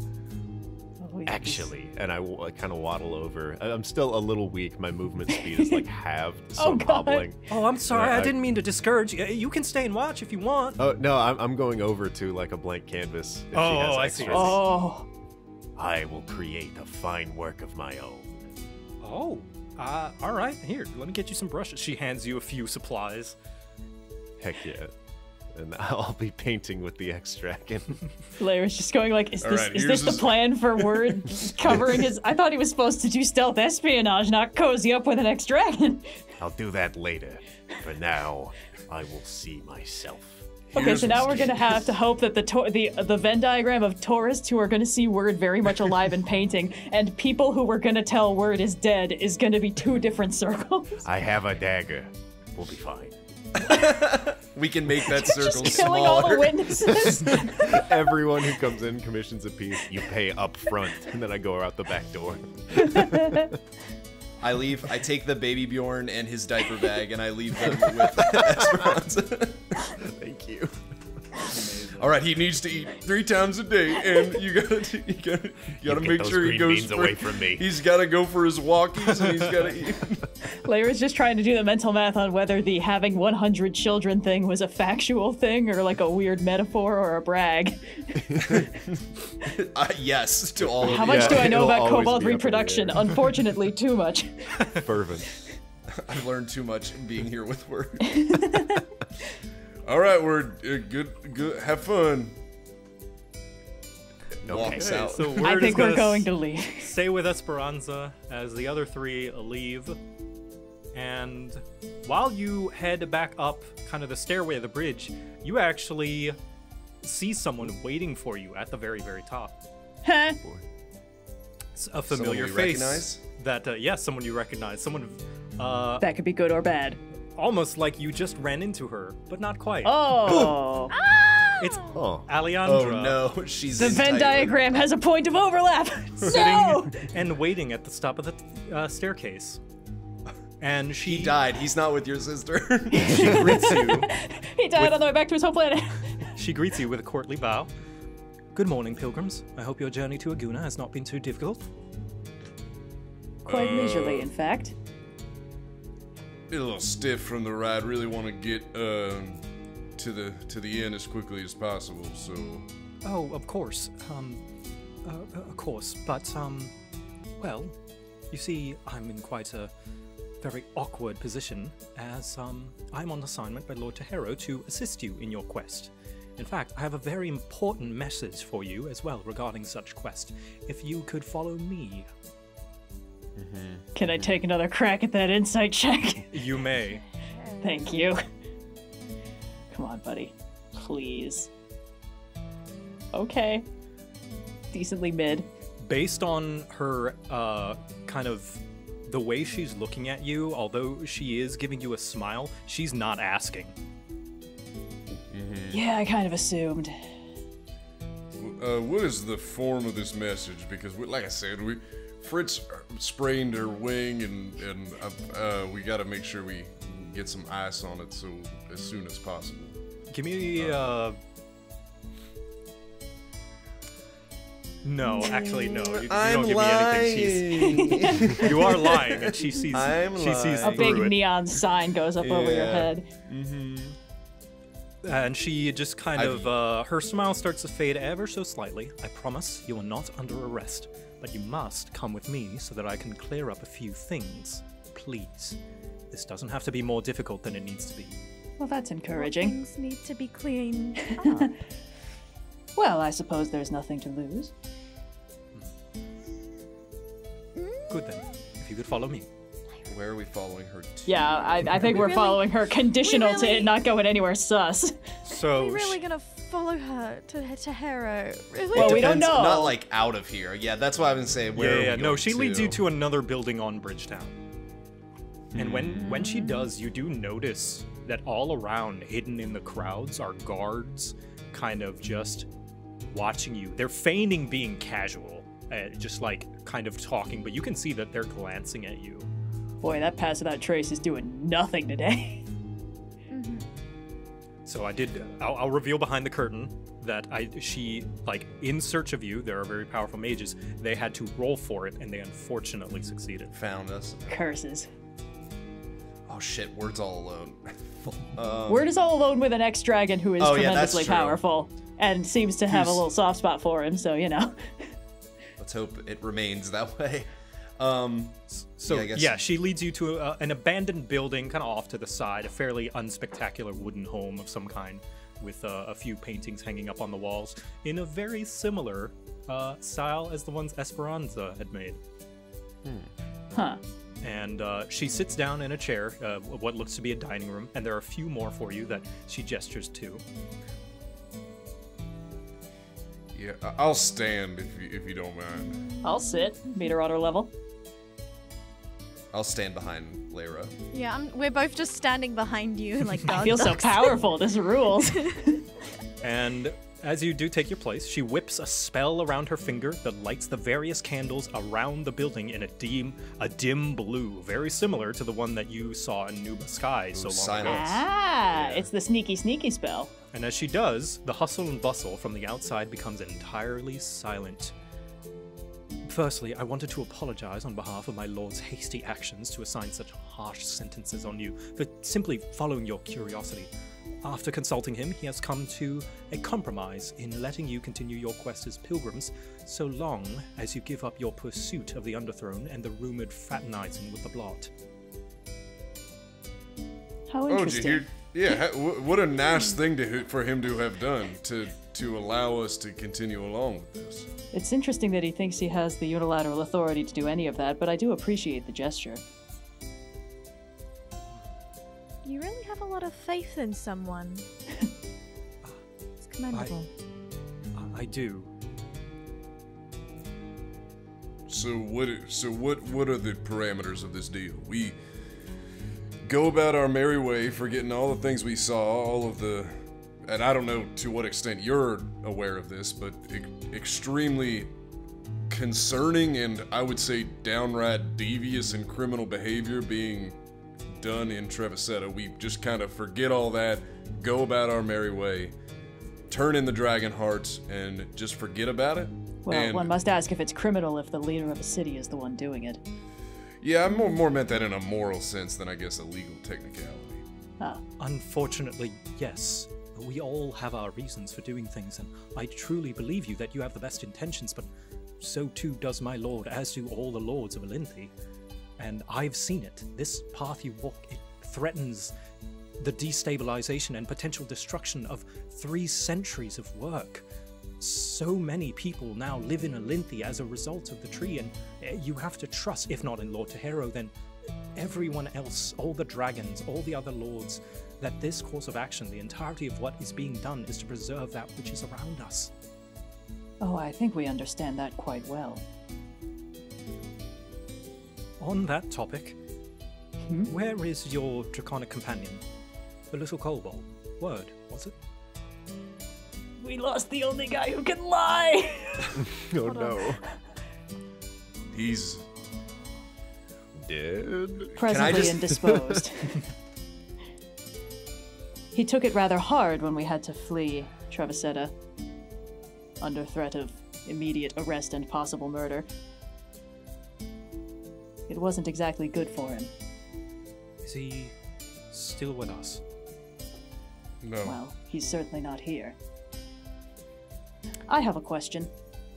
Actually, and I, I kind of waddle over. I'm still a little weak. My movement speed is like halved, so oh, I'm hobbling. Oh, I'm sorry. I, I didn't mean to discourage. You can stay and watch if you want. Oh, no, I'm, I'm going over to like a blank canvas. If oh, she has I see. Oh. I will create a fine work of my own. Oh, uh, all right. Here, let me get you some brushes. She hands you a few supplies. Heck yeah. And I'll be painting with the ex-dragon. Larry's just going like, is all this, right, is this his... the plan for Wurd covering his... I thought he was supposed to do stealth espionage, not cozy up with an ex-dragon. I'll do that later. For now, I will see myself. Okay, Here's so now we're going to have to hope that the the the Venn diagram of tourists who are going to see Wurd very much alive and painting and people who we're going to tell Wurd is dead is going to be two different circles. I have a dagger. We'll be fine. We can make that circle Just killing smaller. All the witnesses. Everyone who comes in commissions a piece. You pay up front, and then I go out the back door. I leave. I take the baby Bjorn and his diaper bag, and I leave them with Esperanza. Thank you. Amazing. All right, he needs to eat three times a day, and you gotta, you gotta, you gotta you make sure he goes for, away from me. He's gotta go for his walkies, and he's gotta eat. Lyra's just trying to do the mental math on whether the having one hundred children thing was a factual thing or like a weird metaphor or a brag. uh, yes, to all. How of How much yeah, do I know about cobalt reproduction? Unfortunately, too much. Fervent. I've learned too much being here with Wurd. All right, Wurd. Uh, good, good. Have fun. No okay. walks out. So I think we're going to leave. Stay with Esperanza as the other three leave, and while you head back up, kind of the stairway of the bridge, you actually see someone waiting for you at the very, very top. Huh? It's a familiar face. Recognize? That uh, yes, yeah, someone you recognize. Someone. Uh, that could be good or bad. Almost like you just ran into her, but not quite. Oh! It's oh. Aliandra. Oh no, she's The Venn diagram has a point of overlap! No! And waiting at the stop of the uh, staircase. And she- He died, he's not with your sister. She greets you. He died with, on the way back to his home planet. She greets you with a courtly bow. Good morning, pilgrims. I hope your journey to Aguna has not been too difficult. Quite uh. leisurely, in fact. A little stiff from the ride. Really want to get uh, to the to the inn as quickly as possible. So. Oh, of course, um, uh, of course. But um, well, you see, I'm in quite a very awkward position as um, I'm on assignment by Lord Tejero to assist you in your quest. In fact, I have a very important message for you as well regarding such quest. If you could follow me. Mm-hmm. Can I take another crack at that insight check? You may. Thank you. Come on, buddy. Please. Okay. Decently mid. Based on her uh, kind of the way she's looking at you, although she is giving you a smile, she's not asking. Mm-hmm. Yeah, I kind of assumed. Uh, what is the form of this message? Because, we, like I said, we... Fritz sprained her wing, and, and uh, we gotta make sure we get some ice on it so as soon as possible. Give me, uh... uh... No, actually, no. You, you don't give lying. me anything. She's... You are lying, and she sees I'm She lying. sees A big it. neon sign goes up yeah. over your head. Mm-hmm. And she just kind I've... of, uh... her smile starts to fade ever so slightly. I promise you are not under arrest. But you must come with me so that I can clear up a few things, please. This doesn't have to be more difficult than it needs to be. Well, that's encouraging. Well, things need to be cleaned up. Well, I suppose there's nothing to lose. Good then, if you could follow me. Where are we following her to? Yeah, I, I think we're, we're really, following her conditional really, to it not going anywhere sus. So we're really gonna follow her to Tejero. Really? Well, we don't know. Not like out of here. Yeah, that's why I've been saying. Where yeah, yeah. No, she to? leads you to another building on Bridgetown. Mm. And when when she does, you do notice that all around, hidden in the crowds, are guards, kind of just watching you. They're feigning being casual, uh, just like kind of talking, but you can see that they're glancing at you. Boy, that pass without trace is doing nothing today. Mm-hmm. So I did. I'll, I'll reveal behind the curtain that I she like in search of you. There are very powerful mages. They had to roll for it, and they unfortunately succeeded. Found us. Curses. Oh shit! Word's all alone. um, Word is all alone with an ex-dragon who is oh, tremendously yeah, powerful and seems to have He's... a little soft spot for him. So you know. Let's hope it remains that way. Um, so yeah, I guess. yeah, she leads you to a, an abandoned building, kind of off to the side, a fairly unspectacular wooden home of some kind, with uh, a few paintings hanging up on the walls in a very similar uh, style as the ones Esperanza had made. Hmm. Huh. And uh, she sits down in a chair, uh, what looks to be a dining room, and there are a few more for you that she gestures to. Yeah, I'll stand if you if you don't mind. I'll sit. Meet her on her level. I'll stand behind Lyra. Yeah, I'm, we're both just standing behind you and like. I feel ducks. so powerful. This rules. And as you do take your place, she whips a spell around her finger that lights the various candles around the building in a dim a dim blue, very similar to the one that you saw in Nuba Sky Ooh, so long silence. ago. Ah, yeah. It's the sneaky sneaky spell. And as she does, the hustle and bustle from the outside becomes entirely silent. Firstly, I wanted to apologize on behalf of my lord's hasty actions to assign such harsh sentences on you for simply following your curiosity. After consulting him, he has come to a compromise in letting you continue your quest as pilgrims so long as you give up your pursuit of the Underthrone and the rumored fraternizing with the Blot. How interesting. Oh, did you, yeah, what a nice thing to, for him to have done, to, to allow us to continue along with this. It's interesting that he thinks he has the unilateral authority to do any of that, but I do appreciate the gesture. You really have a lot of faith in someone. It's commendable. I, I do. So what? So what? What are the parameters of this deal? We go about our merry way, forgetting all the things we saw, all of the, and I don't know to what extent you're aware of this, but e extremely concerning and I would say downright devious and criminal behavior being done in Trevisetta. We just kind of forget all that, go about our merry way, turn in the dragon hearts, and just forget about it. Well, and one must ask if it's criminal if the leader of a city is the one doing it. Yeah, I more, more meant that in a moral sense than I guess a legal technicality. Huh. Unfortunately, yes. We all have our reasons for doing things, and I truly believe you that you have the best intentions, but so too does my lord, as do all the lords of Elinthi. And I've seen it. This path you walk, it threatens the destabilization and potential destruction of three centuries of work. So many people now live in Elinthi as a result of the tree, and you have to trust, if not in Lord Tejero, then everyone else, all the dragons, all the other lords, that this course of action, the entirety of what is being done, is to preserve that which is around us. Oh, I think we understand that quite well. On that topic, hmm? Where is your draconic companion? The little kobold. Wurd, was it? We lost the only guy who can lie! Oh no. He's... dead? Presently just... indisposed. He took it rather hard when we had to flee Trevisetta, under threat of immediate arrest and possible murder. It wasn't exactly good for him. Is he still with us? No. Well, he's certainly not here. I have a question.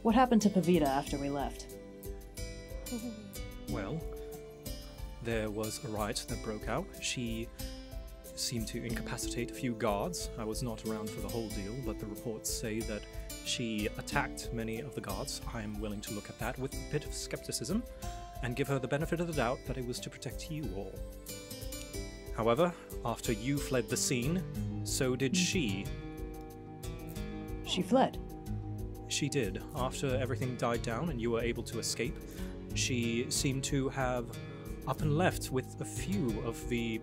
What happened to Pavita after we left? Well, there was a riot that broke out. She seemed to incapacitate a few guards. I was not around for the whole deal, but the reports say that she attacked many of the guards. I'm willing to look at that with a bit of skepticism, and give her the benefit of the doubt that it was to protect you all. However, after you fled the scene, so did she. She fled? She did. After everything died down and you were able to escape, she seemed to have up and left with a few of the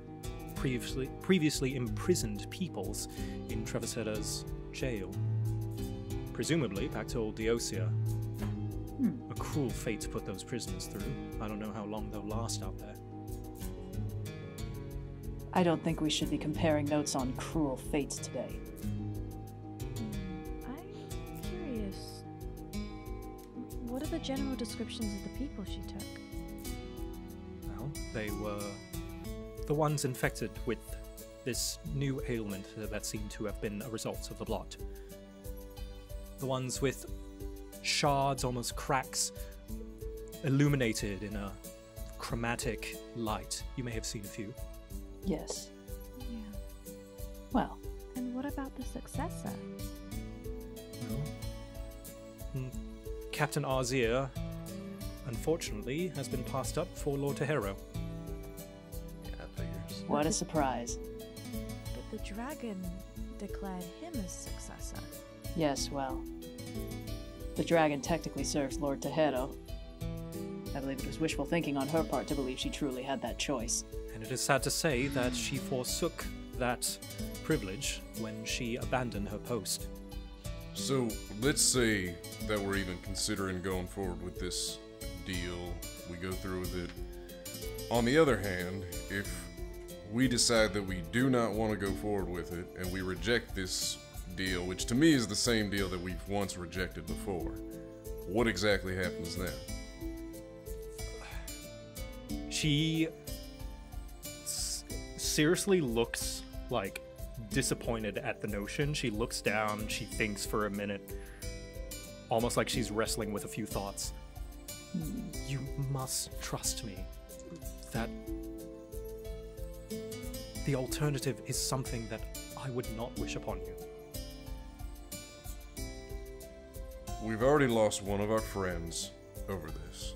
previously, previously imprisoned peoples in Trevisetta's jail. Presumably back to old Deocia. A cruel fate to put those prisoners through. I don't know how long they'll last out there. I don't think we should be comparing notes on cruel fates today. I'm curious. What are the general descriptions of the people she took? Well, they were the ones infected with this new ailment that seemed to have been a result of the blot. The ones with shards, almost cracks, illuminated in a chromatic light. You may have seen a few. Yes. Yeah. Well. And what about the successor? Well, Captain Arzir, unfortunately, has been passed up for Lord Tejero. Yeah, that figures. What a surprise. But the dragon declared him as successor. Yes, well... the dragon technically serves Lord Tejero. I believe it was wishful thinking on her part to believe she truly had that choice. And it is sad to say that she forsook that privilege when she abandoned her post. So let's say that we're even considering going forward with this deal. We go through with it. On the other hand, if we decide that we do not want to go forward with it, and we reject this deal, which to me is the same deal that we've once rejected before. What exactly happens then? She s seriously looks, like, disappointed at the notion. She looks down, she thinks for a minute, almost like she's wrestling with a few thoughts. You must trust me that the alternative is something that I would not wish upon you. We've already lost one of our friends over this.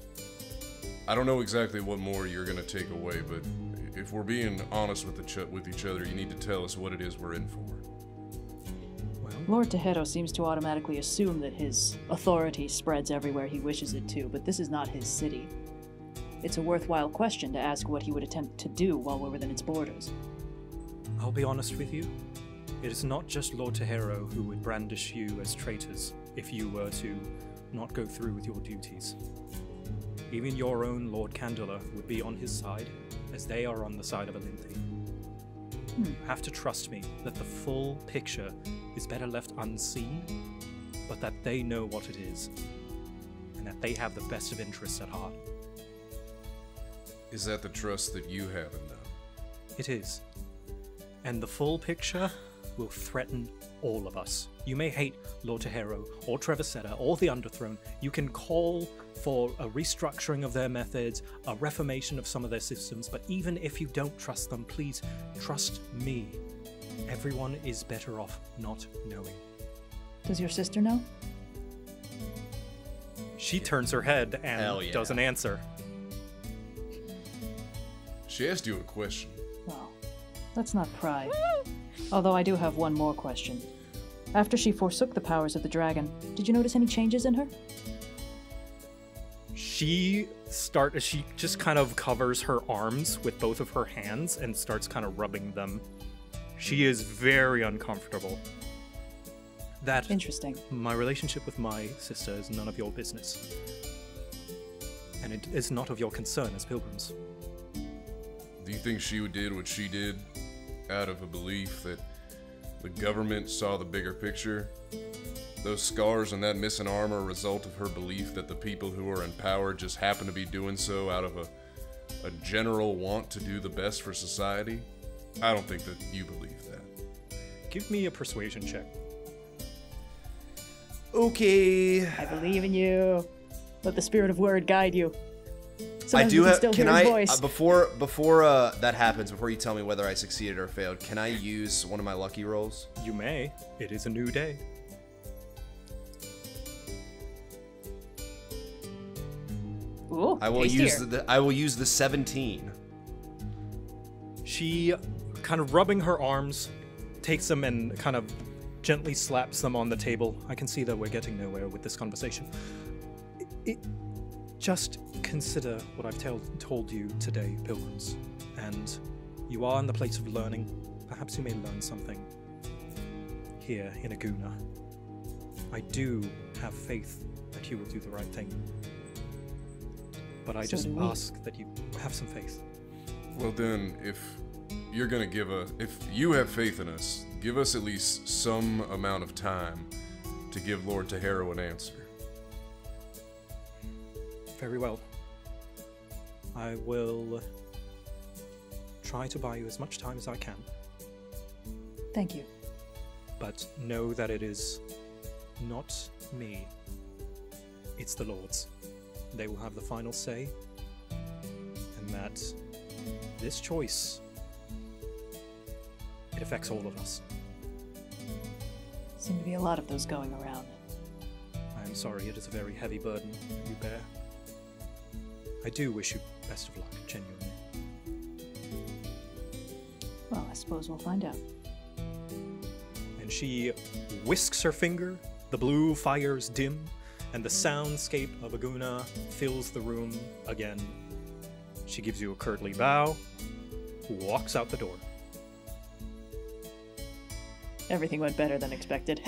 I don't know exactly what more you're going to take away, but if we're being honest with each, with each other, you need to tell us what it is we're in for. Well, Lord Tejero seems to automatically assume that his authority spreads everywhere he wishes it to, but this is not his city. It's a worthwhile question to ask what he would attempt to do while we're within its borders. I'll be honest with you. It is not just Lord Tejero who would brandish you as traitors if you were to not go through with your duties. Even your own Lord Candela would be on his side, as they are on the side of Elinthi. Hmm. You have to trust me that the full picture is better left unseen, but that they know what it is, and that they have the best of interests at heart. Is that the trust that you have in them? It is. And the full picture will threaten all of us. You may hate Lord Tejero, or Trevisetta, or the Underthrone. You can call for a restructuring of their methods, a reformation of some of their systems, but even if you don't trust them, please trust me. Everyone is better off not knowing. Does your sister know? She turns her head and yeah. doesn't answer. She asked you a question. Well, let's not pry. Although I do have one more question. After she forsook the powers of the dragon, did you notice any changes in her? She start she just kind of covers her arms with both of her hands and starts kind of rubbing them. She is very uncomfortable. That Interesting. My relationship with my sister is none of your business. And it is not of your concern as pilgrims. Do you think she did what she did out of a belief that the government saw the bigger picture? Those scars and that missing arm are a result of her belief that the people who are in power just happen to be doing so out of a, a general want to do the best for society? I don't think that you believe that. Give me a persuasion check. Okay. I believe in you. Let the spirit of word guide you. Sometimes I do have. Can, can I uh, before before uh, that happens? Before you tell me whether I succeeded or failed, can I use one of my lucky rolls? You may. It is a new day. Ooh, I will tastier. use the, the. I will use the seventeen. She, kind of rubbing her arms, takes them and kind of gently slaps them on the table. I can see that we're getting nowhere with this conversation. It, it, Just consider what I've told you today, pilgrims, and you are in the place of learning. Perhaps you may learn something here in Aguna. I do have faith that you will do the right thing, but I so just ask that you have some faith. Well then, if you're going to give a, if you have faith in us, give us at least some amount of time to give Lord Tejero an answer. Very well. I will try to buy you as much time as I can. Thank you. But know that it is not me. It's the Lords. They will have the final say, and that this choice, it affects all of us. Seem to be a lot of those going around. I am sorry, it is a very heavy burden you bear. I do wish you best of luck, genuinely. Well, I suppose we'll find out. And she whisks her finger, the blue fires dim, and the soundscape of Aguna fills the room again. She gives you a courtly bow, walks out the door. Everything went better than expected.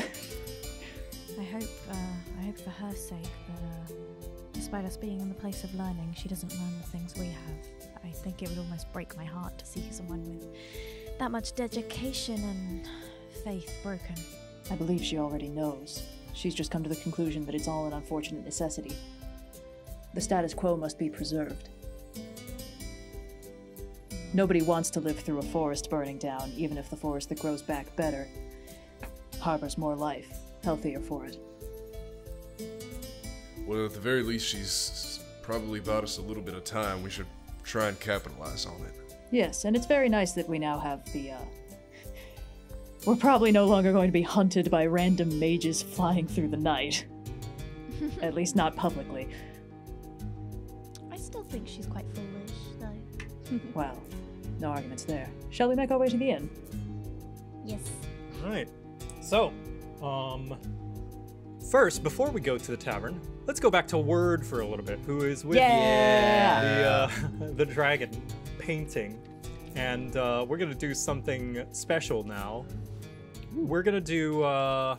I hope, uh, I hope for her sake that, uh... despite us being in the place of learning, she doesn't learn the things we have. I I think it would almost break my heart to see someone with that much dedication and faith broken. I believe she already knows. She's just come to the conclusion that it's all an unfortunate necessity. The status quo must be preserved. Nobody wants to live through a forest burning down, even if the forest that grows back better harbors more life, healthier for it. Well, at the very least, she's probably bought us a little bit of time. We should try and capitalize on it. Yes, and it's very nice that we now have the, uh... we're probably no longer going to be hunted by random mages flying through the night. At least not publicly. I still think she's quite foolish, though. Well, no arguments there. Shall we make our way to the inn? Yes. Alright. So, um... first, before we go to the tavern, let's go back to Wurd for a little bit, who is with yeah. the, uh, the dragon painting. And uh, we're going to do something special now. We're going to do uh,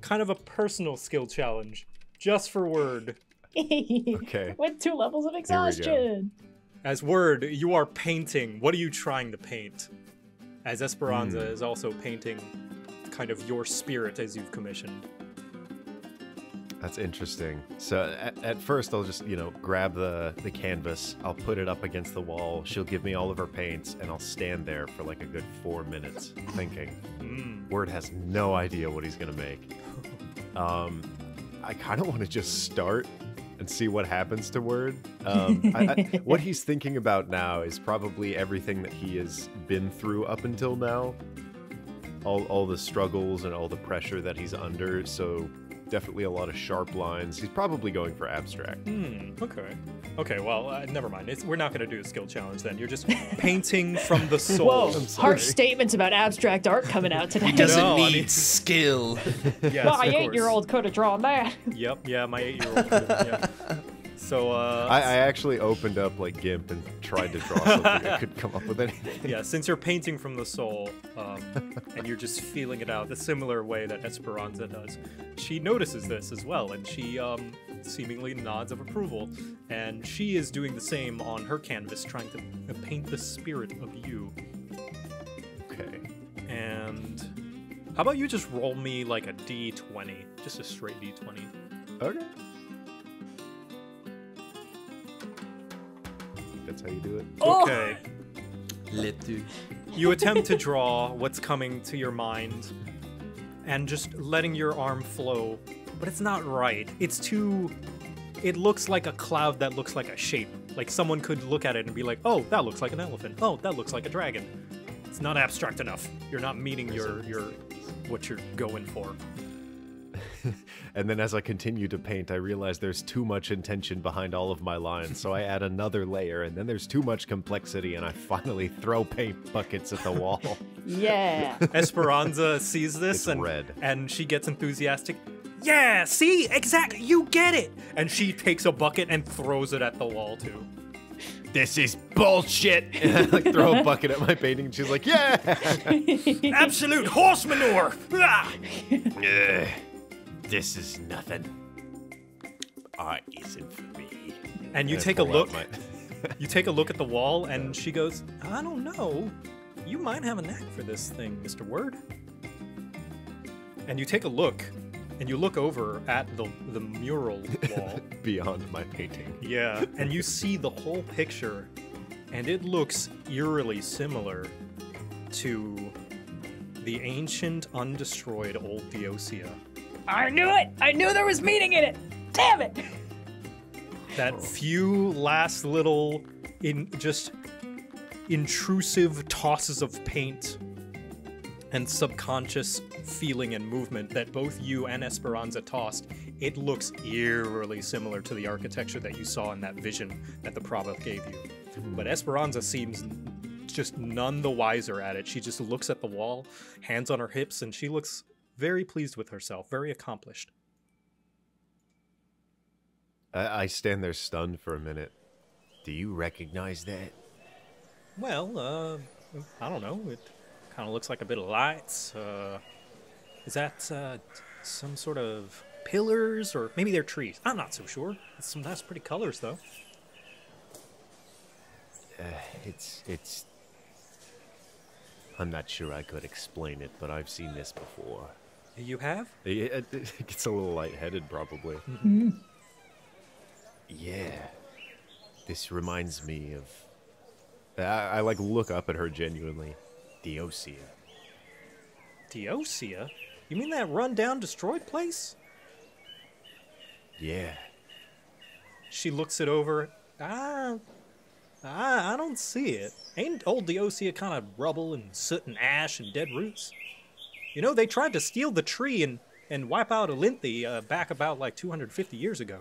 kind of a personal skill challenge, just for Wurd. Okay. With two levels of exhaustion. As Wurd, you are painting. What are you trying to paint? As Esperanza mm. is also painting kind of your spirit as you've commissioned. That's interesting. So at, at first I'll just, you know, grab the, the canvas, I'll put it up against the wall, she'll give me all of her paints, and I'll stand there for like a good four minutes thinking. Mm. Wurd has no idea what he's gonna make. Um, I kind of want to just start and see what happens to Wurd. Um, I, I, what he's thinking about now is probably everything that he has been through up until now. All, all the struggles and all the pressure that he's under, so... definitely a lot of sharp lines. He's probably going for abstract. Mm, okay. Okay, well, uh, never mind. It's, we're not going to do a skill challenge then. You're just painting from the soul. Whoa, harsh statements about abstract art coming out today. Doesn't no, need I mean, skill. Yes, well, my eight-year-old could have drawn that. Yep, yeah, my eight-year-old could have, yeah. So, uh... I, I actually opened up, like, GIMP and tried to draw something. I couldn't come up with anything. Yeah, since you're painting from the soul, um, and you're just feeling it out the similar way that Esperanza does, she notices this as well, and she um, seemingly nods of approval. And she is doing the same on her canvas, trying to paint the spirit of you. Okay. And how about you just roll me, like, a D twenty? Just a straight D twenty. Okay. That's how you do it. Okay. Oh! You attempt to draw what's coming to your mind and just letting your arm flow, but it's not right. It's too... it looks like a cloud that looks like a shape. Like someone could look at it and be like, oh, that looks like an elephant. Oh, that looks like a dragon. It's not abstract enough. You're not meeting your, your what you're going for. And then as I continue to paint, I realize there's too much intention behind all of my lines, so I add another layer, and then there's too much complexity, and I finally throw paint buckets at the wall. Yeah! Esperanza sees this, and, and she gets enthusiastic. Yeah, see? Exactly! You get it! And she takes a bucket and throws it at the wall, too. This is bullshit! And I like, throw a bucket at my painting, and she's like, yeah! Absolute horse manure! Yeah. This is nothing. Art isn't for me. And you I take a look. My... you take a look at the wall, and she goes, "I don't know. You might have a knack for this thing, Mister Wurd." And you take a look, and you look over at the the mural wall beyond my painting. Yeah, and you see the whole picture, and it looks eerily similar to the ancient, undestroyed old Deocia. I knew it! I knew there was meaning in it! Damn it! That few last little in just intrusive tosses of paint and subconscious feeling and movement that both you and Esperanza tossed, it looks eerily similar to the architecture that you saw in that vision that the Prava gave you. But Esperanza seems just none the wiser at it. She just looks at the wall, hands on her hips, and she looks... very pleased with herself, very accomplished. I, I stand there stunned for a minute. Do you recognize that? Well, uh, I don't know. It kind of looks like a bit of lights. Uh, is that uh, some sort of pillars, or maybe they're trees? I'm not so sure. It's some nice pretty colors, though. uh, it's, it's, I'm not sure I could explain it, but I've seen this before. You have? It, it gets a little lightheaded, probably. Mm-hmm. Yeah. This reminds me of, I, I like look up at her genuinely, Deocia. Deocia? You mean that run-down, destroyed place? Yeah. She looks it over. Ah, I, I don't see it. Ain't old Deocia kind of rubble and soot and ash and dead roots? You know, they tried to steal the tree and, and wipe out Elinthi uh, back about like two hundred fifty years ago.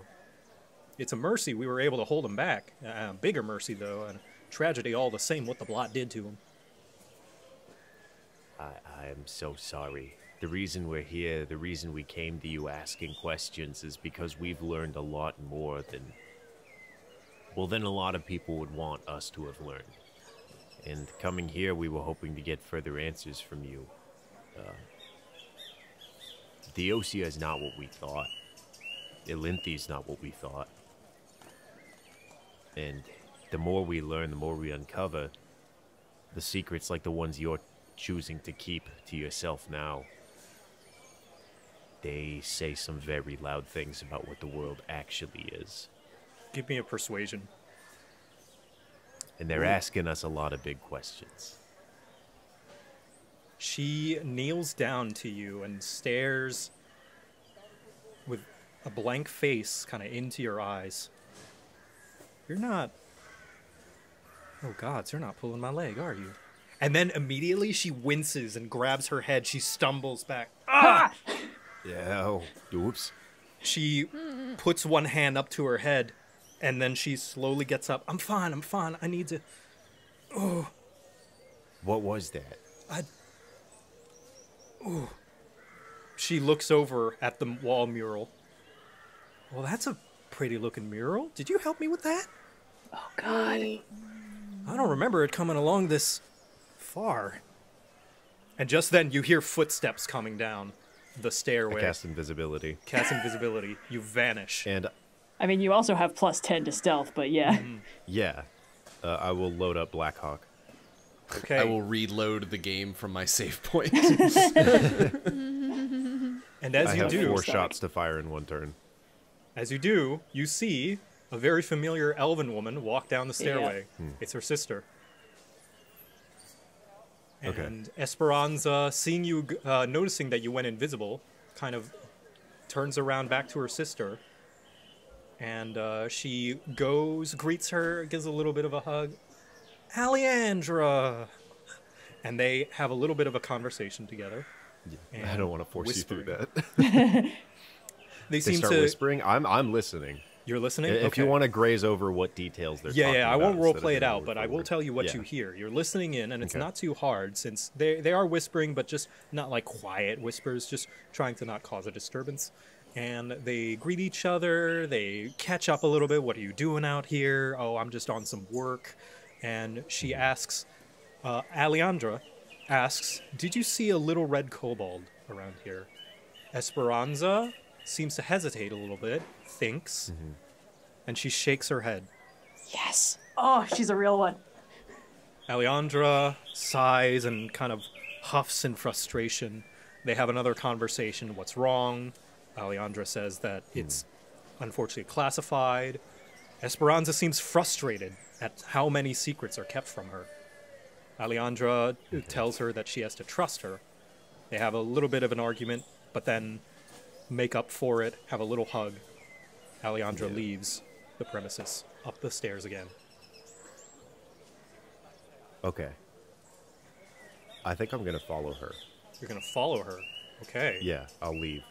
It's a mercy we were able to hold them back. Uh, bigger mercy, though, and tragedy all the same what the blot did to them. I, I am so sorry. The reason we're here, the reason we came to you asking questions is because we've learned a lot more than, well, than a lot of people would want us to have learned. And coming here, we were hoping to get further answers from you. Uh, Deocia is not what we thought. Elinthi is not what we thought. And the more we learn, the more we uncover the secrets like the ones you're choosing to keep to yourself now. They say some very loud things about what the world actually is. Give me a persuasion. And they're asking us a lot of big questions. She kneels down to you and stares with a blank face kind of into your eyes. You're not... Oh, gods, you're not pulling my leg, are you? And then immediately she winces and grabs her head. She stumbles back. Ah! Yeah, oh, oops. She puts one hand up to her head, and then she slowly gets up. I'm fine, I'm fine. I need to... Oh. What was that? I... Oh. She looks over at the wall mural. Well, that's a pretty-looking mural. Did you help me with that? Oh, God. I don't remember it coming along this far. And just then, you hear footsteps coming down the stairway. I cast invisibility. Cast invisibility. You vanish. And I mean, you also have plus ten to stealth, but yeah. Mm-hmm. Yeah. Uh, I will load up Blackhawk. Okay. I will reload the game from my save point. And as I you have do, four shots to fire in one turn. As you do, you see a very familiar elven woman walk down the stairway. Yeah. Hmm. It's her sister. Okay. And Esperanza, seeing you, uh, noticing that you went invisible, kind of turns around back to her sister. And uh, she goes, greets her, gives a little bit of a hug. Aliandra! And they have a little bit of a conversation together. Yeah, I don't want to force whispering. you through that. They seem they start to whispering. I'm I'm listening. You're listening. If okay. you want to graze over what details they're yeah, talking yeah, I about, won't role play it out, but forward. I will tell you what yeah. you hear. You're listening in, and it's okay. not too hard since they they are whispering, but just not like quiet whispers, just trying to not cause a disturbance. And they greet each other. They catch up a little bit. What are you doing out here? Oh, I'm just on some work. And she mm-hmm. asks, uh, Aliandra asks, "Did you see a little red kobold around here?" Esperanza seems to hesitate a little bit, thinks, mm-hmm. and she shakes her head. Yes. Oh, she's a real one. Aliandra sighs and kind of huffs in frustration. They have another conversation. What's wrong? Aliandra says that mm. it's unfortunately classified. Esperanza seems frustrated at how many secrets are kept from her. Aliandra okay. tells her that she has to trust her. They have a little bit of an argument, but then make up for it, have a little hug. Aliandra yeah. leaves the premises, up the stairs again. Okay. I think I'm gonna follow her. You're gonna follow her? Okay. Yeah, I'll leave.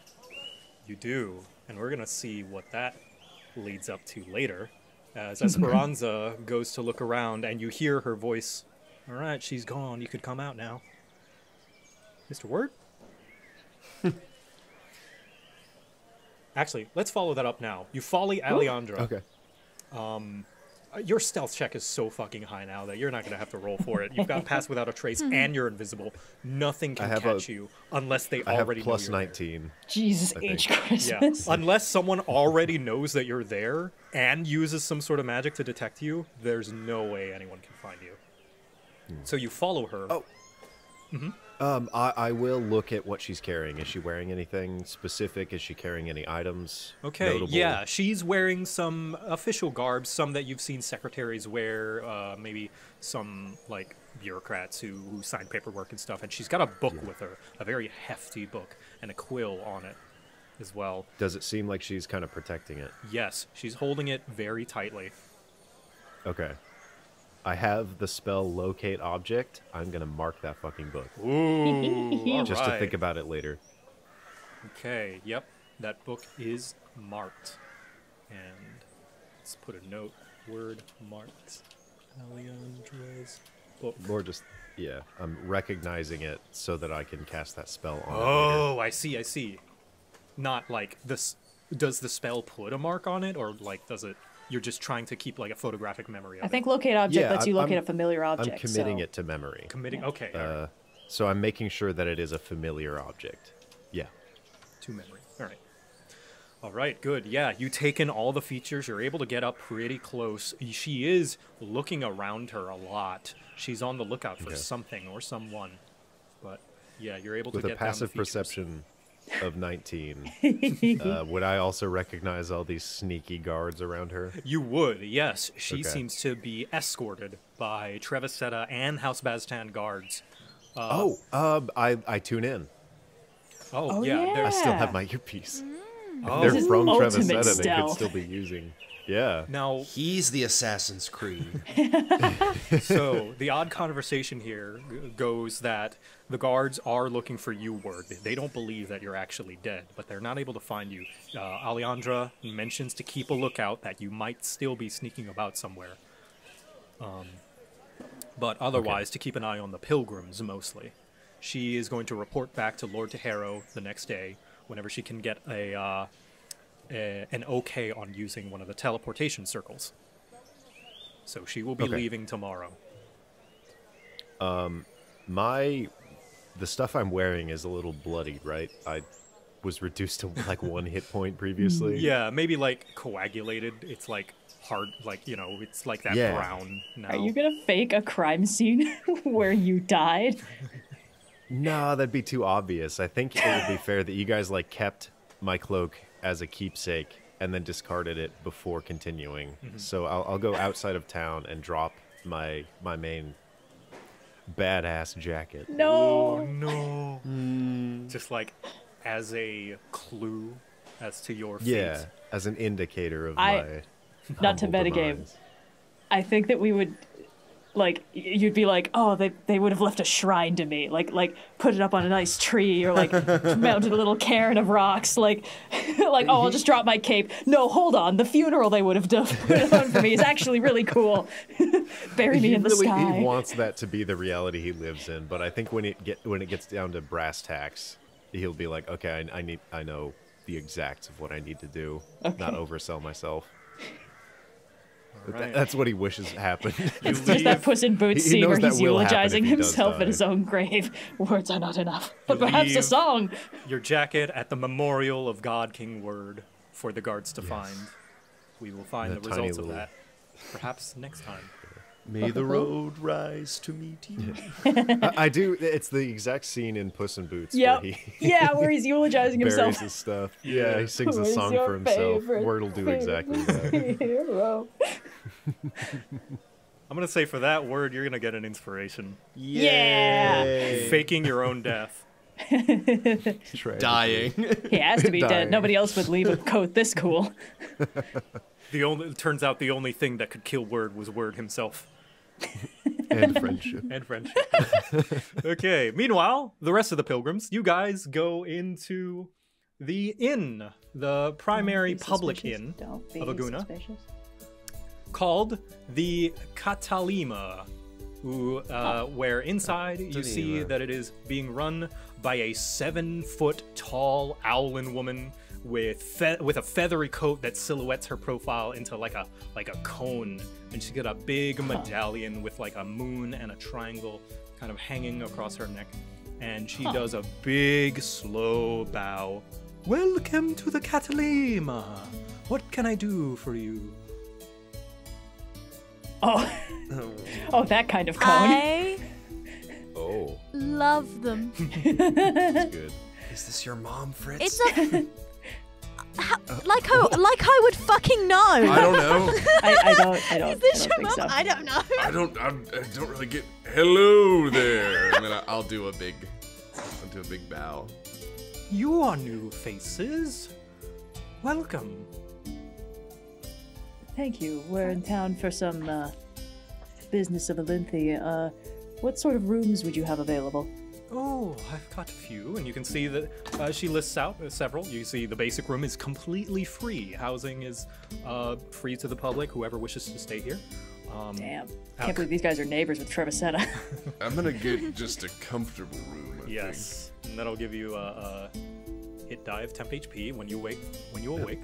You do, and we're gonna see what that leads up to later, as Esperanza goes to look around, and you hear her voice, "All right, she's gone, you could come out now. Mister Wurd?" Actually, let's follow that up now. You follow Aliandra. Okay. Um, Your stealth check is so fucking high now that you're not going to have to roll for it. You've got Pass Without a Trace and you're invisible. Nothing can catch a, you unless they I already have plus know you're nineteen. There. Jesus H. Christmas. Yeah. Unless someone already knows that you're there and uses some sort of magic to detect you, there's no way anyone can find you. Hmm. So you follow her. Oh. Mm-hmm. Um, I, I will look at what she's carrying. Is she wearing anything specific? Is she carrying any items? Okay, notable? Yeah, she's wearing some official garb, some that you've seen secretaries wear, uh, maybe some, like, bureaucrats who, who sign paperwork and stuff, and she's got a book yeah. with her, a very hefty book, and a quill on it as well. Does it seem like she's kind of protecting it? Yes, she's holding it very tightly. Okay. I have the spell Locate Object. I'm going to mark that fucking book. Ooh, just right. to think about it later. Okay, yep. That book is marked. And let's put a note. Word marked. Aliandra's book. Or just, yeah, I'm recognizing it so that I can cast that spell on oh, it. Oh, I see, I see. Not like this. Does the spell put a mark on it, or like does it... You're just trying to keep like a photographic memory of I it. think Locate Object yeah, lets you locate I'm, a familiar object. I'm committing so. it to memory. Committing, yeah. okay. Uh, right. So I'm making sure that it is a familiar object. Yeah. To memory. All right. All right, good. Yeah, you take in all the features. You're able to get up pretty close. She is looking around her a lot. She's on the lookout for okay. something or someone. But yeah, you're able With to get down the features. With a passive perception of nineteen, uh, would I also recognize all these sneaky guards around her? You would, yes. She okay. seems to be escorted by Trevisetta and House Baztan guards. Uh, oh, um, I, I tune in. Oh, oh yeah. yeah. I still have my earpiece. Mm. Oh. They're from Trevisetta, they could still be using. Yeah. Now he's the Assassin's Creed. So the odd conversation here goes that the guards are looking for you, Wurd. They don't believe that you're actually dead, but they're not able to find you. Uh, Aliandra mentions to keep a lookout that you might still be sneaking about somewhere. Um, but otherwise, okay. to keep an eye on the pilgrims mostly. She is going to report back to Lord Tejero the next day whenever she can get a... Uh, Uh, an okay on using one of the teleportation circles. So she will be okay. leaving tomorrow. Um, my... The stuff I'm wearing is a little bloodied, right? I was reduced to like one hit point previously. Yeah, maybe like coagulated. It's like hard, like, you know, it's like that yeah. brown now. Are you gonna fake a crime scene where you died? No, that'd be too obvious. I think it would be fair that you guys like kept my cloak as a keepsake and then discarded it before continuing. Mm-hmm. So I'll, I'll go outside of town and drop my my main badass jacket. No, oh, no. Mm. Just like as a clue as to your fate. Yeah, as an indicator of I, my not to metagame. I think that we would like you'd be like, oh, they they would have left a shrine to me, like like put it up on a nice tree or like mounted a little cairn of rocks, like like oh, I'll just drop my cape. No, hold on, the funeral they would have done put on for me is actually really cool. Bury me he in the really, sky. He wants that to be the reality he lives in, but I think when it get when it gets down to brass tacks, he'll be like, okay, I, I need I know the exacts of what I need to do, okay. not oversell myself. Right. That, that's what he wishes happened. It's just that Puss in Boots scene he where he's eulogizing he himself at his own grave. Words are not enough, but you perhaps a song. Your jacket at the memorial of God King Wurd for the guards to yes. find. We will find the, the results little... of that. Perhaps next time. May the road rise to meet you. I, I do. It's the exact scene in Puss in Boots. Yep. Where he yeah, where he's eulogizing himself. Buries his stuff. Yeah, he sings Where's a song for himself. Word will do exactly that. I'm going to say for that word, you're going to get an inspiration. Yeah. Yay. Faking your own death. Dying. He has to be Dying. dead. Nobody else would leave a coat this cool. The only, it turns out the only thing that could kill Wurd was Wurd himself. And friendship. And friendship. Okay. Meanwhile, the rest of the pilgrims, you guys go into the inn, the primary public inn of Aguna, suspicious. called the Catalima, who, uh, oh. where inside oh, you see that it is being run by a seven-foot-tall owlin woman with fe with a feathery coat that silhouettes her profile into like a like a cone, and she's got a big medallion huh. with like a moon and a triangle kind of hanging across her neck, and she huh. does a big slow bow. Welcome to the Catalima. What can I do for you? Oh, oh, that kind of cone. I oh, love them. That's good. Is this your mom, Fritz? It's a how, uh, like how what? like I would fucking know. I don't know. I, I don't. I don't. Is this I don't your mom? So. I don't know. I don't. I, I don't really get. Hello there. I mean, I, I'll do a big. I'll do a big bow. You are new faces. Welcome. Thank you. We're in town for some uh, business of Elinthi. Uh, what sort of rooms would you have available? Oh, I've got a few, and you can see that uh, she lists out several. You see the basic room is completely free. Housing is uh, free to the public, whoever wishes to stay here. Um, Damn. Can't believe these guys are neighbors with Trevisetta. I'm going to get just a comfortable room, I Yes, think. And that'll give you a, a hit die of temp H P when you wake, when you awake.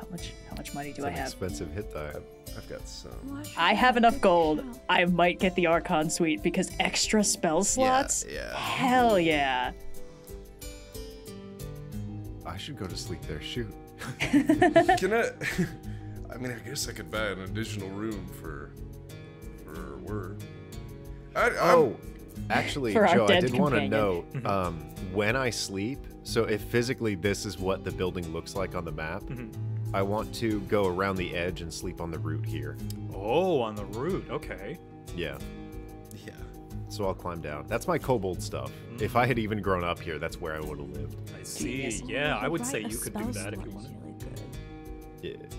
How much, how much money do I have? Expensive hit die. I've, I've got some. I have enough gold. I might get the Archon Suite because extra spell slots? Yeah, yeah. Hell yeah. I should go to sleep there. Shoot. Can I... I mean, I guess I could buy an additional room for... for Wurd. I, oh, actually, Joe, I did want to know, um, when I sleep, so if physically this is what the building looks like on the map, mm-hmm. I want to go around the edge and sleep on the root here. Oh, on the root. Okay. Yeah. Yeah. So I'll climb down. That's my kobold stuff. Mm. If I had even grown up here, that's where I would have lived. I see. Yes, yeah, I would say you could do that if you wanted. Really good.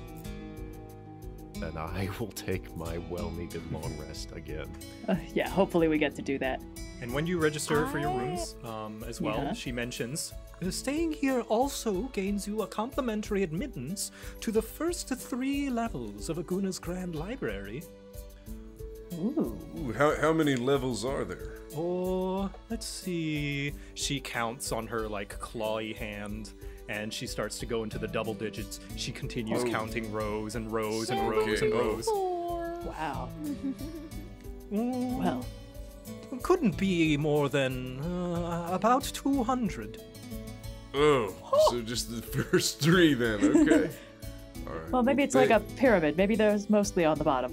Yeah. And I will take my well-needed long rest again. Uh, yeah, hopefully we get to do that. And when you register I... for your rooms um, as well, yeah. she mentions... Staying here also gains you a complimentary admittance to the first three levels of Aguna's Grand Library. Ooh. Ooh, how, how many levels are there? Oh, let's see. She counts on her, like, clawy hand, and she starts to go into the double digits. She continues oh. counting rows and rows and rows and rows. Wow. Mm, well, couldn't be more than uh, about two hundred. Oh, oh, so just the first three then, okay. All right. Well, maybe it's like a pyramid. Maybe there's mostly on the bottom.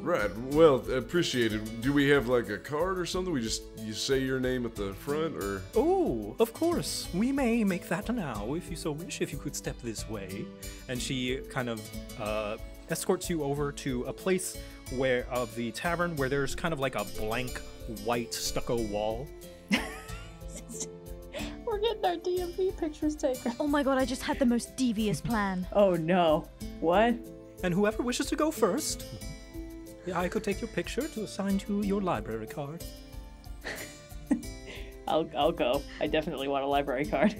Right, well, appreciated. Do we have like a card or something? We just, you say your name at the front or? Oh, of course. We may make that now if you so wish, if you could step this way. And she kind of uh, escorts you over to a place where of the tavern where there's kind of like a blank white stucco wall. We're getting our D M V pictures taken. Oh my god, I just had the most devious plan. Oh no. What? And whoever wishes to go first, yeah, I could take your picture to assign to your library card. I'll, I'll go. I definitely want a library card.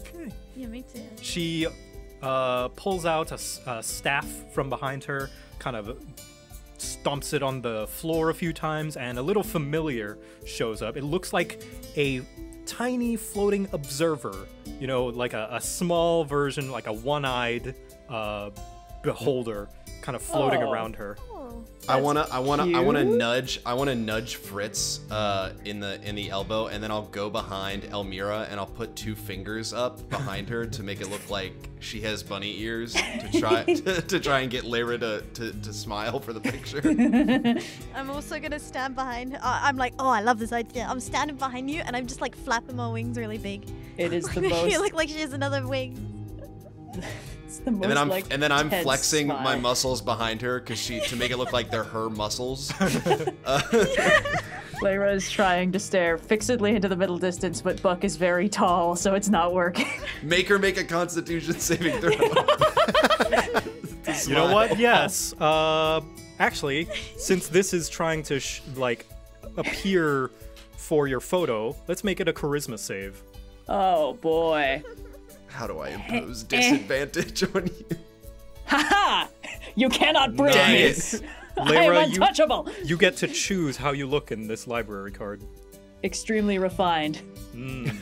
Okay. Yeah, me too. She uh, pulls out a, a staff from behind her, kind of stomps it on the floor a few times, and a little familiar shows up. It looks like a... tiny floating observer, you know, like a, a small version, like a one-eyed uh, beholder, kind of floating oh. around her. Oh. I wanna, I wanna, cute. I wanna nudge, I wanna nudge Fritz uh, in the in the elbow, and then I'll go behind Elmira and I'll put two fingers up behind her to make it look like she has bunny ears to try to, to try and get Lyra to, to to smile for the picture. I'm also gonna stand behind. Uh, I'm like, oh, I love this idea. I'm standing behind you, and I'm just like flapping my wings really big. It is the most. She look like she has another wing. The most and then I'm like, and then I'm flexing spy. my muscles behind her because she to make it look like they're her muscles. uh, Lyra is trying to stare fixedly into the middle distance, but Buck is very tall, so it's not working. Make her make a Constitution saving throw. You know what? Yes. Uh, actually, since this is trying to sh like appear for your photo, let's make it a charisma save. Oh boy. How do I impose disadvantage on you? Haha! You cannot break nice. me! Lyra, I am untouchable! You, you get to choose how you look in this library card. Extremely refined. Mm.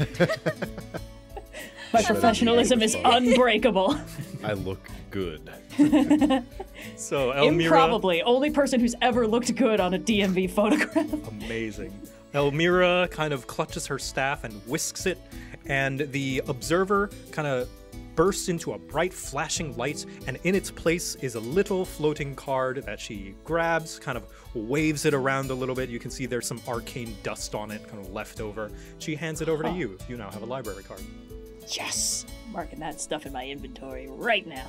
My professionalism is unbreakable. I look good. So Elmira, probably only person who's ever looked good on a D M V photograph. Amazing. Elmira kind of clutches her staff and whisks it, and the observer kind of bursts into a bright flashing light, and in its place is a little floating card that she grabs, kind of waves it around a little bit. You can see there's some arcane dust on it, kind of left over. She hands it over huh. to you. You now have a library card. Yes! Marking that stuff in my inventory right now.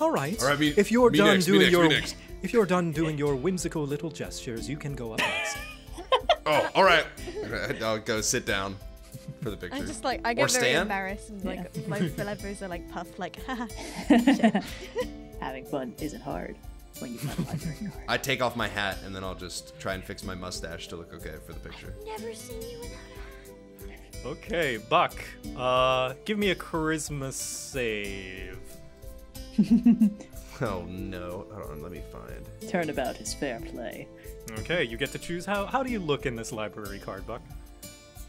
All right. All right me, if you're done next, doing your next, if you're done doing your whimsical little gestures, you can go up next. Oh, all right. I'll go sit down for the picture. I just like I get or very stand? embarrassed and like yeah. my flippers are like puffed, like haha. Having fun isn't hard when you find a library card. I take off my hat and then I'll just try and fix my mustache to look okay for the picture. I've never seen you without a hat. Okay, Buck. Uh, give me a charisma save. Oh no, hold on, let me find. Turnabout is fair play. Okay, you get to choose how how do you look in this library card, Buck?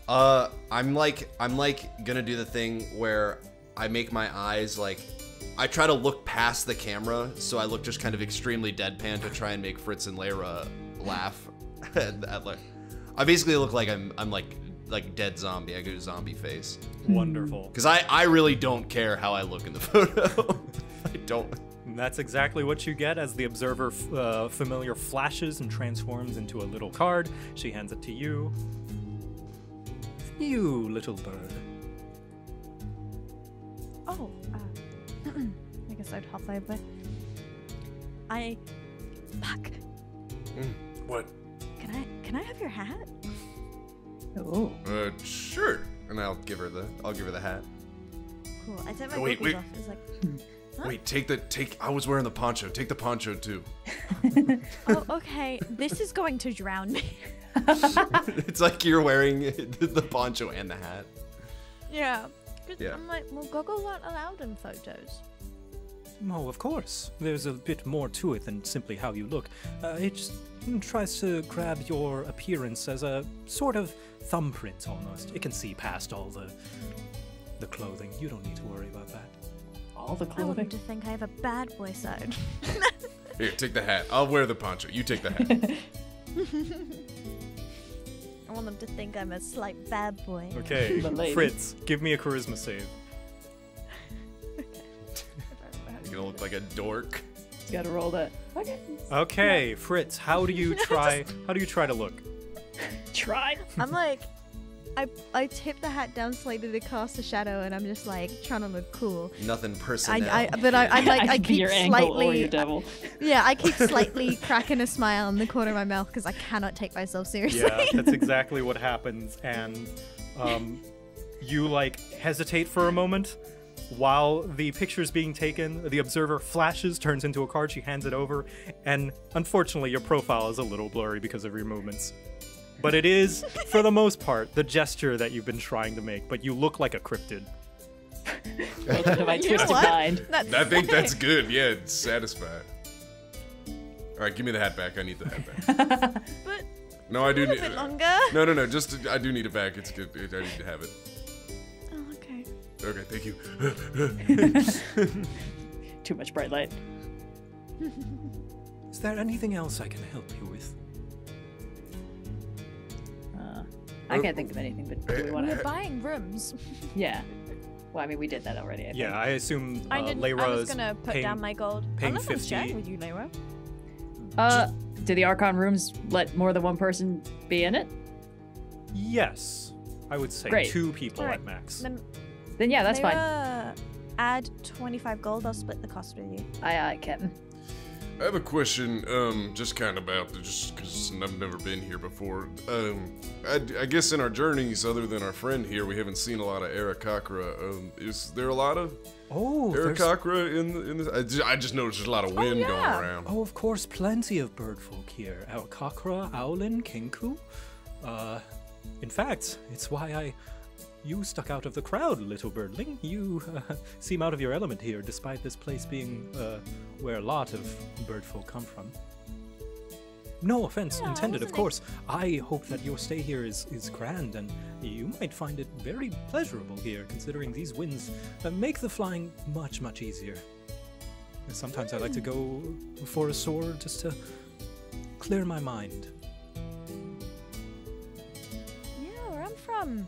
Uh, I'm like I'm like gonna do the thing where I make my eyes like I try to look past the camera, so I look just kind of extremely deadpan to try and make Fritz and Layra laugh. And I, look, I basically look like I'm I'm like like dead zombie. I go zombie face. Wonderful. Because I I really don't care how I look in the photo. I don't. And that's exactly what you get as the observer uh, familiar flashes and transforms into a little card. She hands it to you. You little bird. Oh, uh, I guess I'd hop over. I, fuck. Mm, what? Can I can I have your hat? Oh. Uh, sure. And I'll give her the I'll give her the hat. Cool. I took my wait, wait. off. It was like. Huh? Wait, take the, take, I was wearing the poncho. Take the poncho too. Oh, okay. This is going to drown me. It's like you're wearing the poncho and the hat. Yeah. yeah. I'm like, well, Goggle weren't allowed in photos. Oh, of course. There's a bit more to it than simply how you look. Uh, it just tries to grab your appearance as a sort of thumbprint almost. It can see past all the, the clothing. You don't need to worry about that. All the clothing. I want him to think I have a bad boy side. Here, take the hat. I'll wear the poncho. You take the hat. I want them to think I'm a slight bad boy. Okay, Fritz, give me a charisma save. You're gonna look like a dork. You gotta roll that. Okay. Okay, Fritz, how do you try? Just... How do you try to look? Try. I'm like. I, I tip the hat down slightly to cast a shadow, and I'm just like trying to look cool. Nothing personal. I, I, but I, I like I, I keep your slightly. Or your devil. Yeah, I keep slightly cracking a smile in the corner of my mouth because I cannot take myself seriously. Yeah, that's exactly what happens, and um, you like hesitate for a moment while the picture's being taken. The observer flashes, turns into a card. She hands it over, and unfortunately, your profile is a little blurry because of your movements. But it is, for the most part, the gesture that you've been trying to make, but you look like a cryptid. Welcome to my twisted mind. I think that's good, yeah, it's satisfied. Alright, give me the hat back, I need the hat back. But no, I do need it longer. No, no, no, just, I do need it back, it's good, I need to have it. Oh, okay. Okay, thank you. Too much bright light. Is there anything else I can help you with? I can't think of anything, but do we want to... We're buying rooms. Yeah. Well, I mean, we did that already, I think. Yeah, I assume uh, I Leyra's... I was going to put paying, down my gold. I'm not going to chat with you, Leyra. Uh, do the Archon rooms let more than one person be in it? Yes. I would say Great. two people right. at max. Then, then yeah, that's Leyra, fine. Add twenty-five gold, I'll split the cost with you. Aye, aye, Captain. I have a question, um, just kind of about, just because I've never been here before. Um, I, I guess in our journeys, other than our friend here, we haven't seen a lot of Arakakra. Um, is there a lot of oh, Arakakra in, the, in this? I just, I just noticed there's a lot of wind oh, yeah. going around. Oh, of course, plenty of bird folk here. Arakakra, Owlin, Kinku. Uh, in fact, it's why I... You stuck out of the crowd, little birdling. You uh, seem out of your element here, despite this place being uh, where a lot of bird folk come from. No offense yeah, intended, of course. I hope that your stay here is, is grand, and you might find it very pleasurable here, considering these winds uh, make the flying much, much easier. And sometimes mm. I like to go for a soar just to clear my mind. Yeah, where I'm from,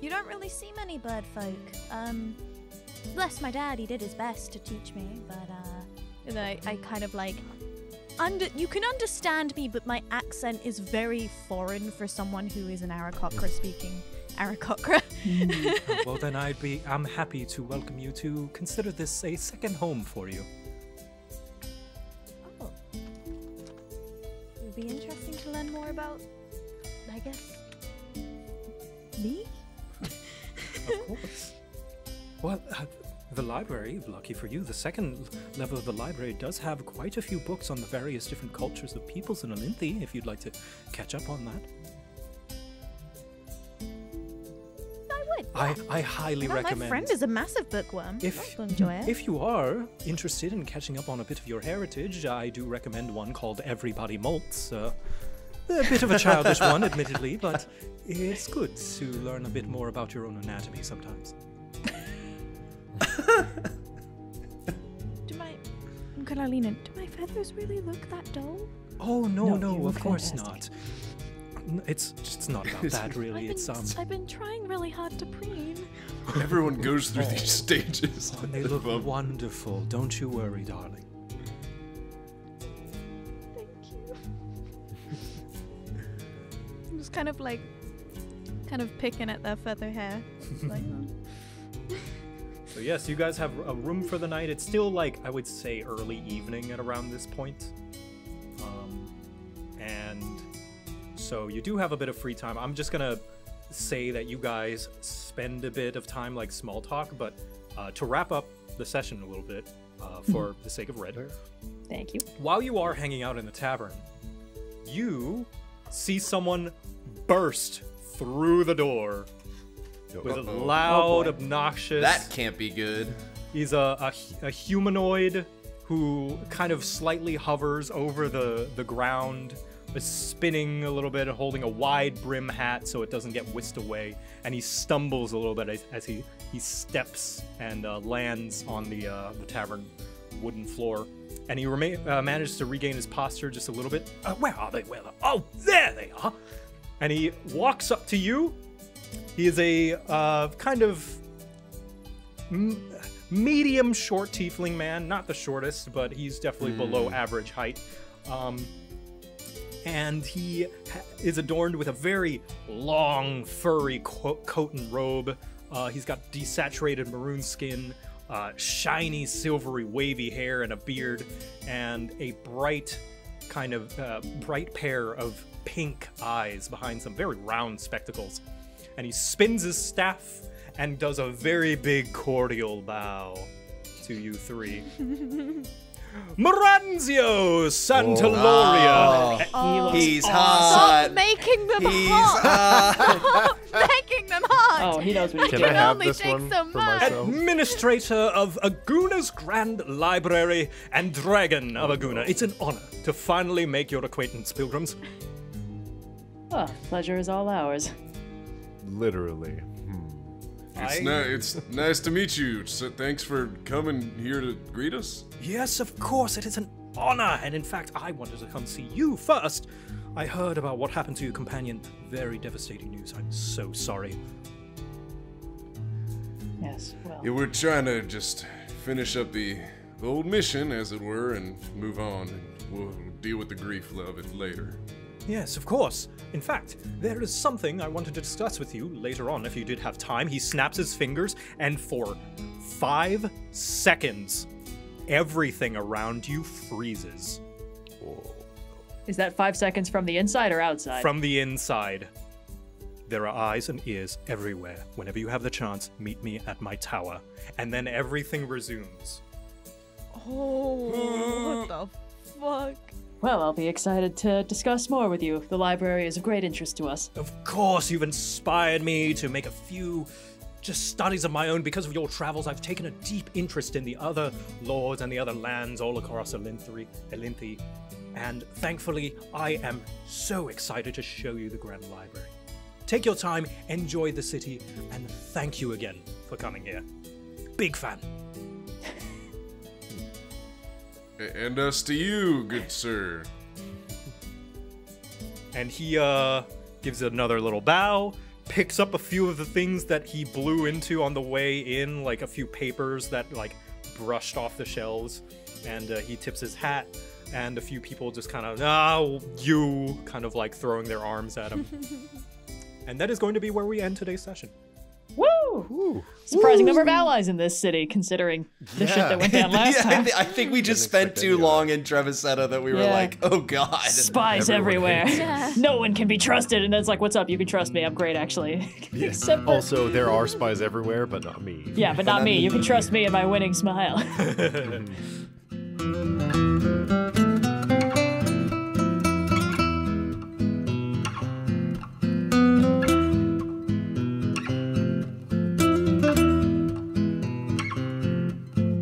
you don't really see many bird folk. Um, bless my dad, he did his best to teach me, but uh, you know, I kind of like... Under, you can understand me, but my accent is very foreign for someone who is an Arakocra speaking Arakocra. mm. Well, then I'd be, I'm happy to welcome you to consider this a second home for you. Oh. It would be interesting to learn more about, I guess, me? Of course. Well, uh, the library, lucky for you, the second level of the library does have quite a few books on the various different cultures of peoples in Elinthi, if you'd like to catch up on that. I would. I, I highly well, recommend. My friend is a massive bookworm. If, I'll enjoy it. If you are interested in catching up on a bit of your heritage, I do recommend one called Everybody Molts. Uh, a bit of a childish one, admittedly, but it's good to learn a bit more about your own anatomy sometimes. do my Catalina, do my feathers really look that dull? Oh no, no, no of course fantastic. not. It's it's not about that really. I've been, it's um. I've been trying really hard to preen. Everyone goes through oh. these stages. Oh, and they look wonderful. Don't you worry, darling. Thank you. I'm just kind of like, kind of picking at their feather hair. Like. So yes, you guys have a room for the night. It's still like, I would say, early evening at around this point. Um, and so you do have a bit of free time. I'm just going to say that you guys spend a bit of time like small talk, but uh, to wrap up the session a little bit uh, for the sake of Red. Thank you. While you are hanging out in the tavern, you see someone burst through the door. With uh-oh. a loud, oh obnoxious... That can't be good. He's a, a, a humanoid who kind of slightly hovers over the, the ground, is spinning a little bit, holding a wide brim hat so it doesn't get whisked away, and he stumbles a little bit as, as he, he steps and uh, lands on the, uh, the tavern wooden floor. And he remain, uh, manages to regain his posture just a little bit. Uh, where are they? Where are they? Oh, there they are! And he walks up to you. He is a uh, kind of m medium short tiefling man, not the shortest, but he's definitely mm. below average height. Um, and he ha is adorned with a very long furry co coat and robe. Uh, he's got desaturated maroon skin, uh, shiny silvery wavy hair and a beard, and a bright kind of uh, bright pair of pink eyes behind some very round spectacles. And he spins his staff and does a very big cordial bow to you three. Maranzio Santaloria. Oh, oh, he's awesome. hot. Stop making them he's hot. hot. Stop making them hot. Oh, he knows what he can. I can I only take so much. Administrator of Aguna's Grand Library and Dragon of Aguna. It's an honor to finally make your acquaintance, pilgrims. Oh, pleasure is all ours. Literally. Hmm. It's, ni it's nice to meet you. So thanks for coming here to greet us. Yes, of course. It is an honor. And in fact, I wanted to come see you first. I heard about what happened to your companion. Very devastating news. I'm so sorry. Yes, well. Yeah, we're trying to just finish up the old mission, as it were, and move on. We'll deal with the grief of it later. Yes, of course. In fact, there is something I wanted to discuss with you later on if you did have time. He snaps his fingers, and for five seconds, everything around you freezes. Whoa. Is that five seconds from the inside or outside? From the inside. There are eyes and ears everywhere. Whenever you have the chance, meet me at my tower. And then everything resumes. Oh, what the fuck? Well, I'll be excited to discuss more with you. The library is of great interest to us. Of course, you've inspired me to make a few to studies of my own, because of your travels, I've taken a deep interest in the other lords and the other lands all across Elinthi, and thankfully, I am so excited to show you the Grand Library. Take your time, enjoy the city, and thank you again for coming here. Big fan. And us to you, good sir. And he uh, gives another little bow, picks up a few of the things that he blew into on the way in, like a few papers that like brushed off the shelves, and uh, he tips his hat, and a few people just kind of, oh, you, kind of like throwing their arms at him. And that is going to be where we end today's session. Woo! Ooh. Surprising Ooh. number of allies in this city, considering the yeah. shit that went down last yeah, time. I, th I think we just spent too long in Trevisetta that we yeah. were like, oh god. Spies everywhere. Yeah. No one can be trusted. And it's like, what's up? You can trust me. I'm great, actually. Yeah. Except also, for... there are spies everywhere, but not me. Yeah, but not me. You can trust me and my winning smile.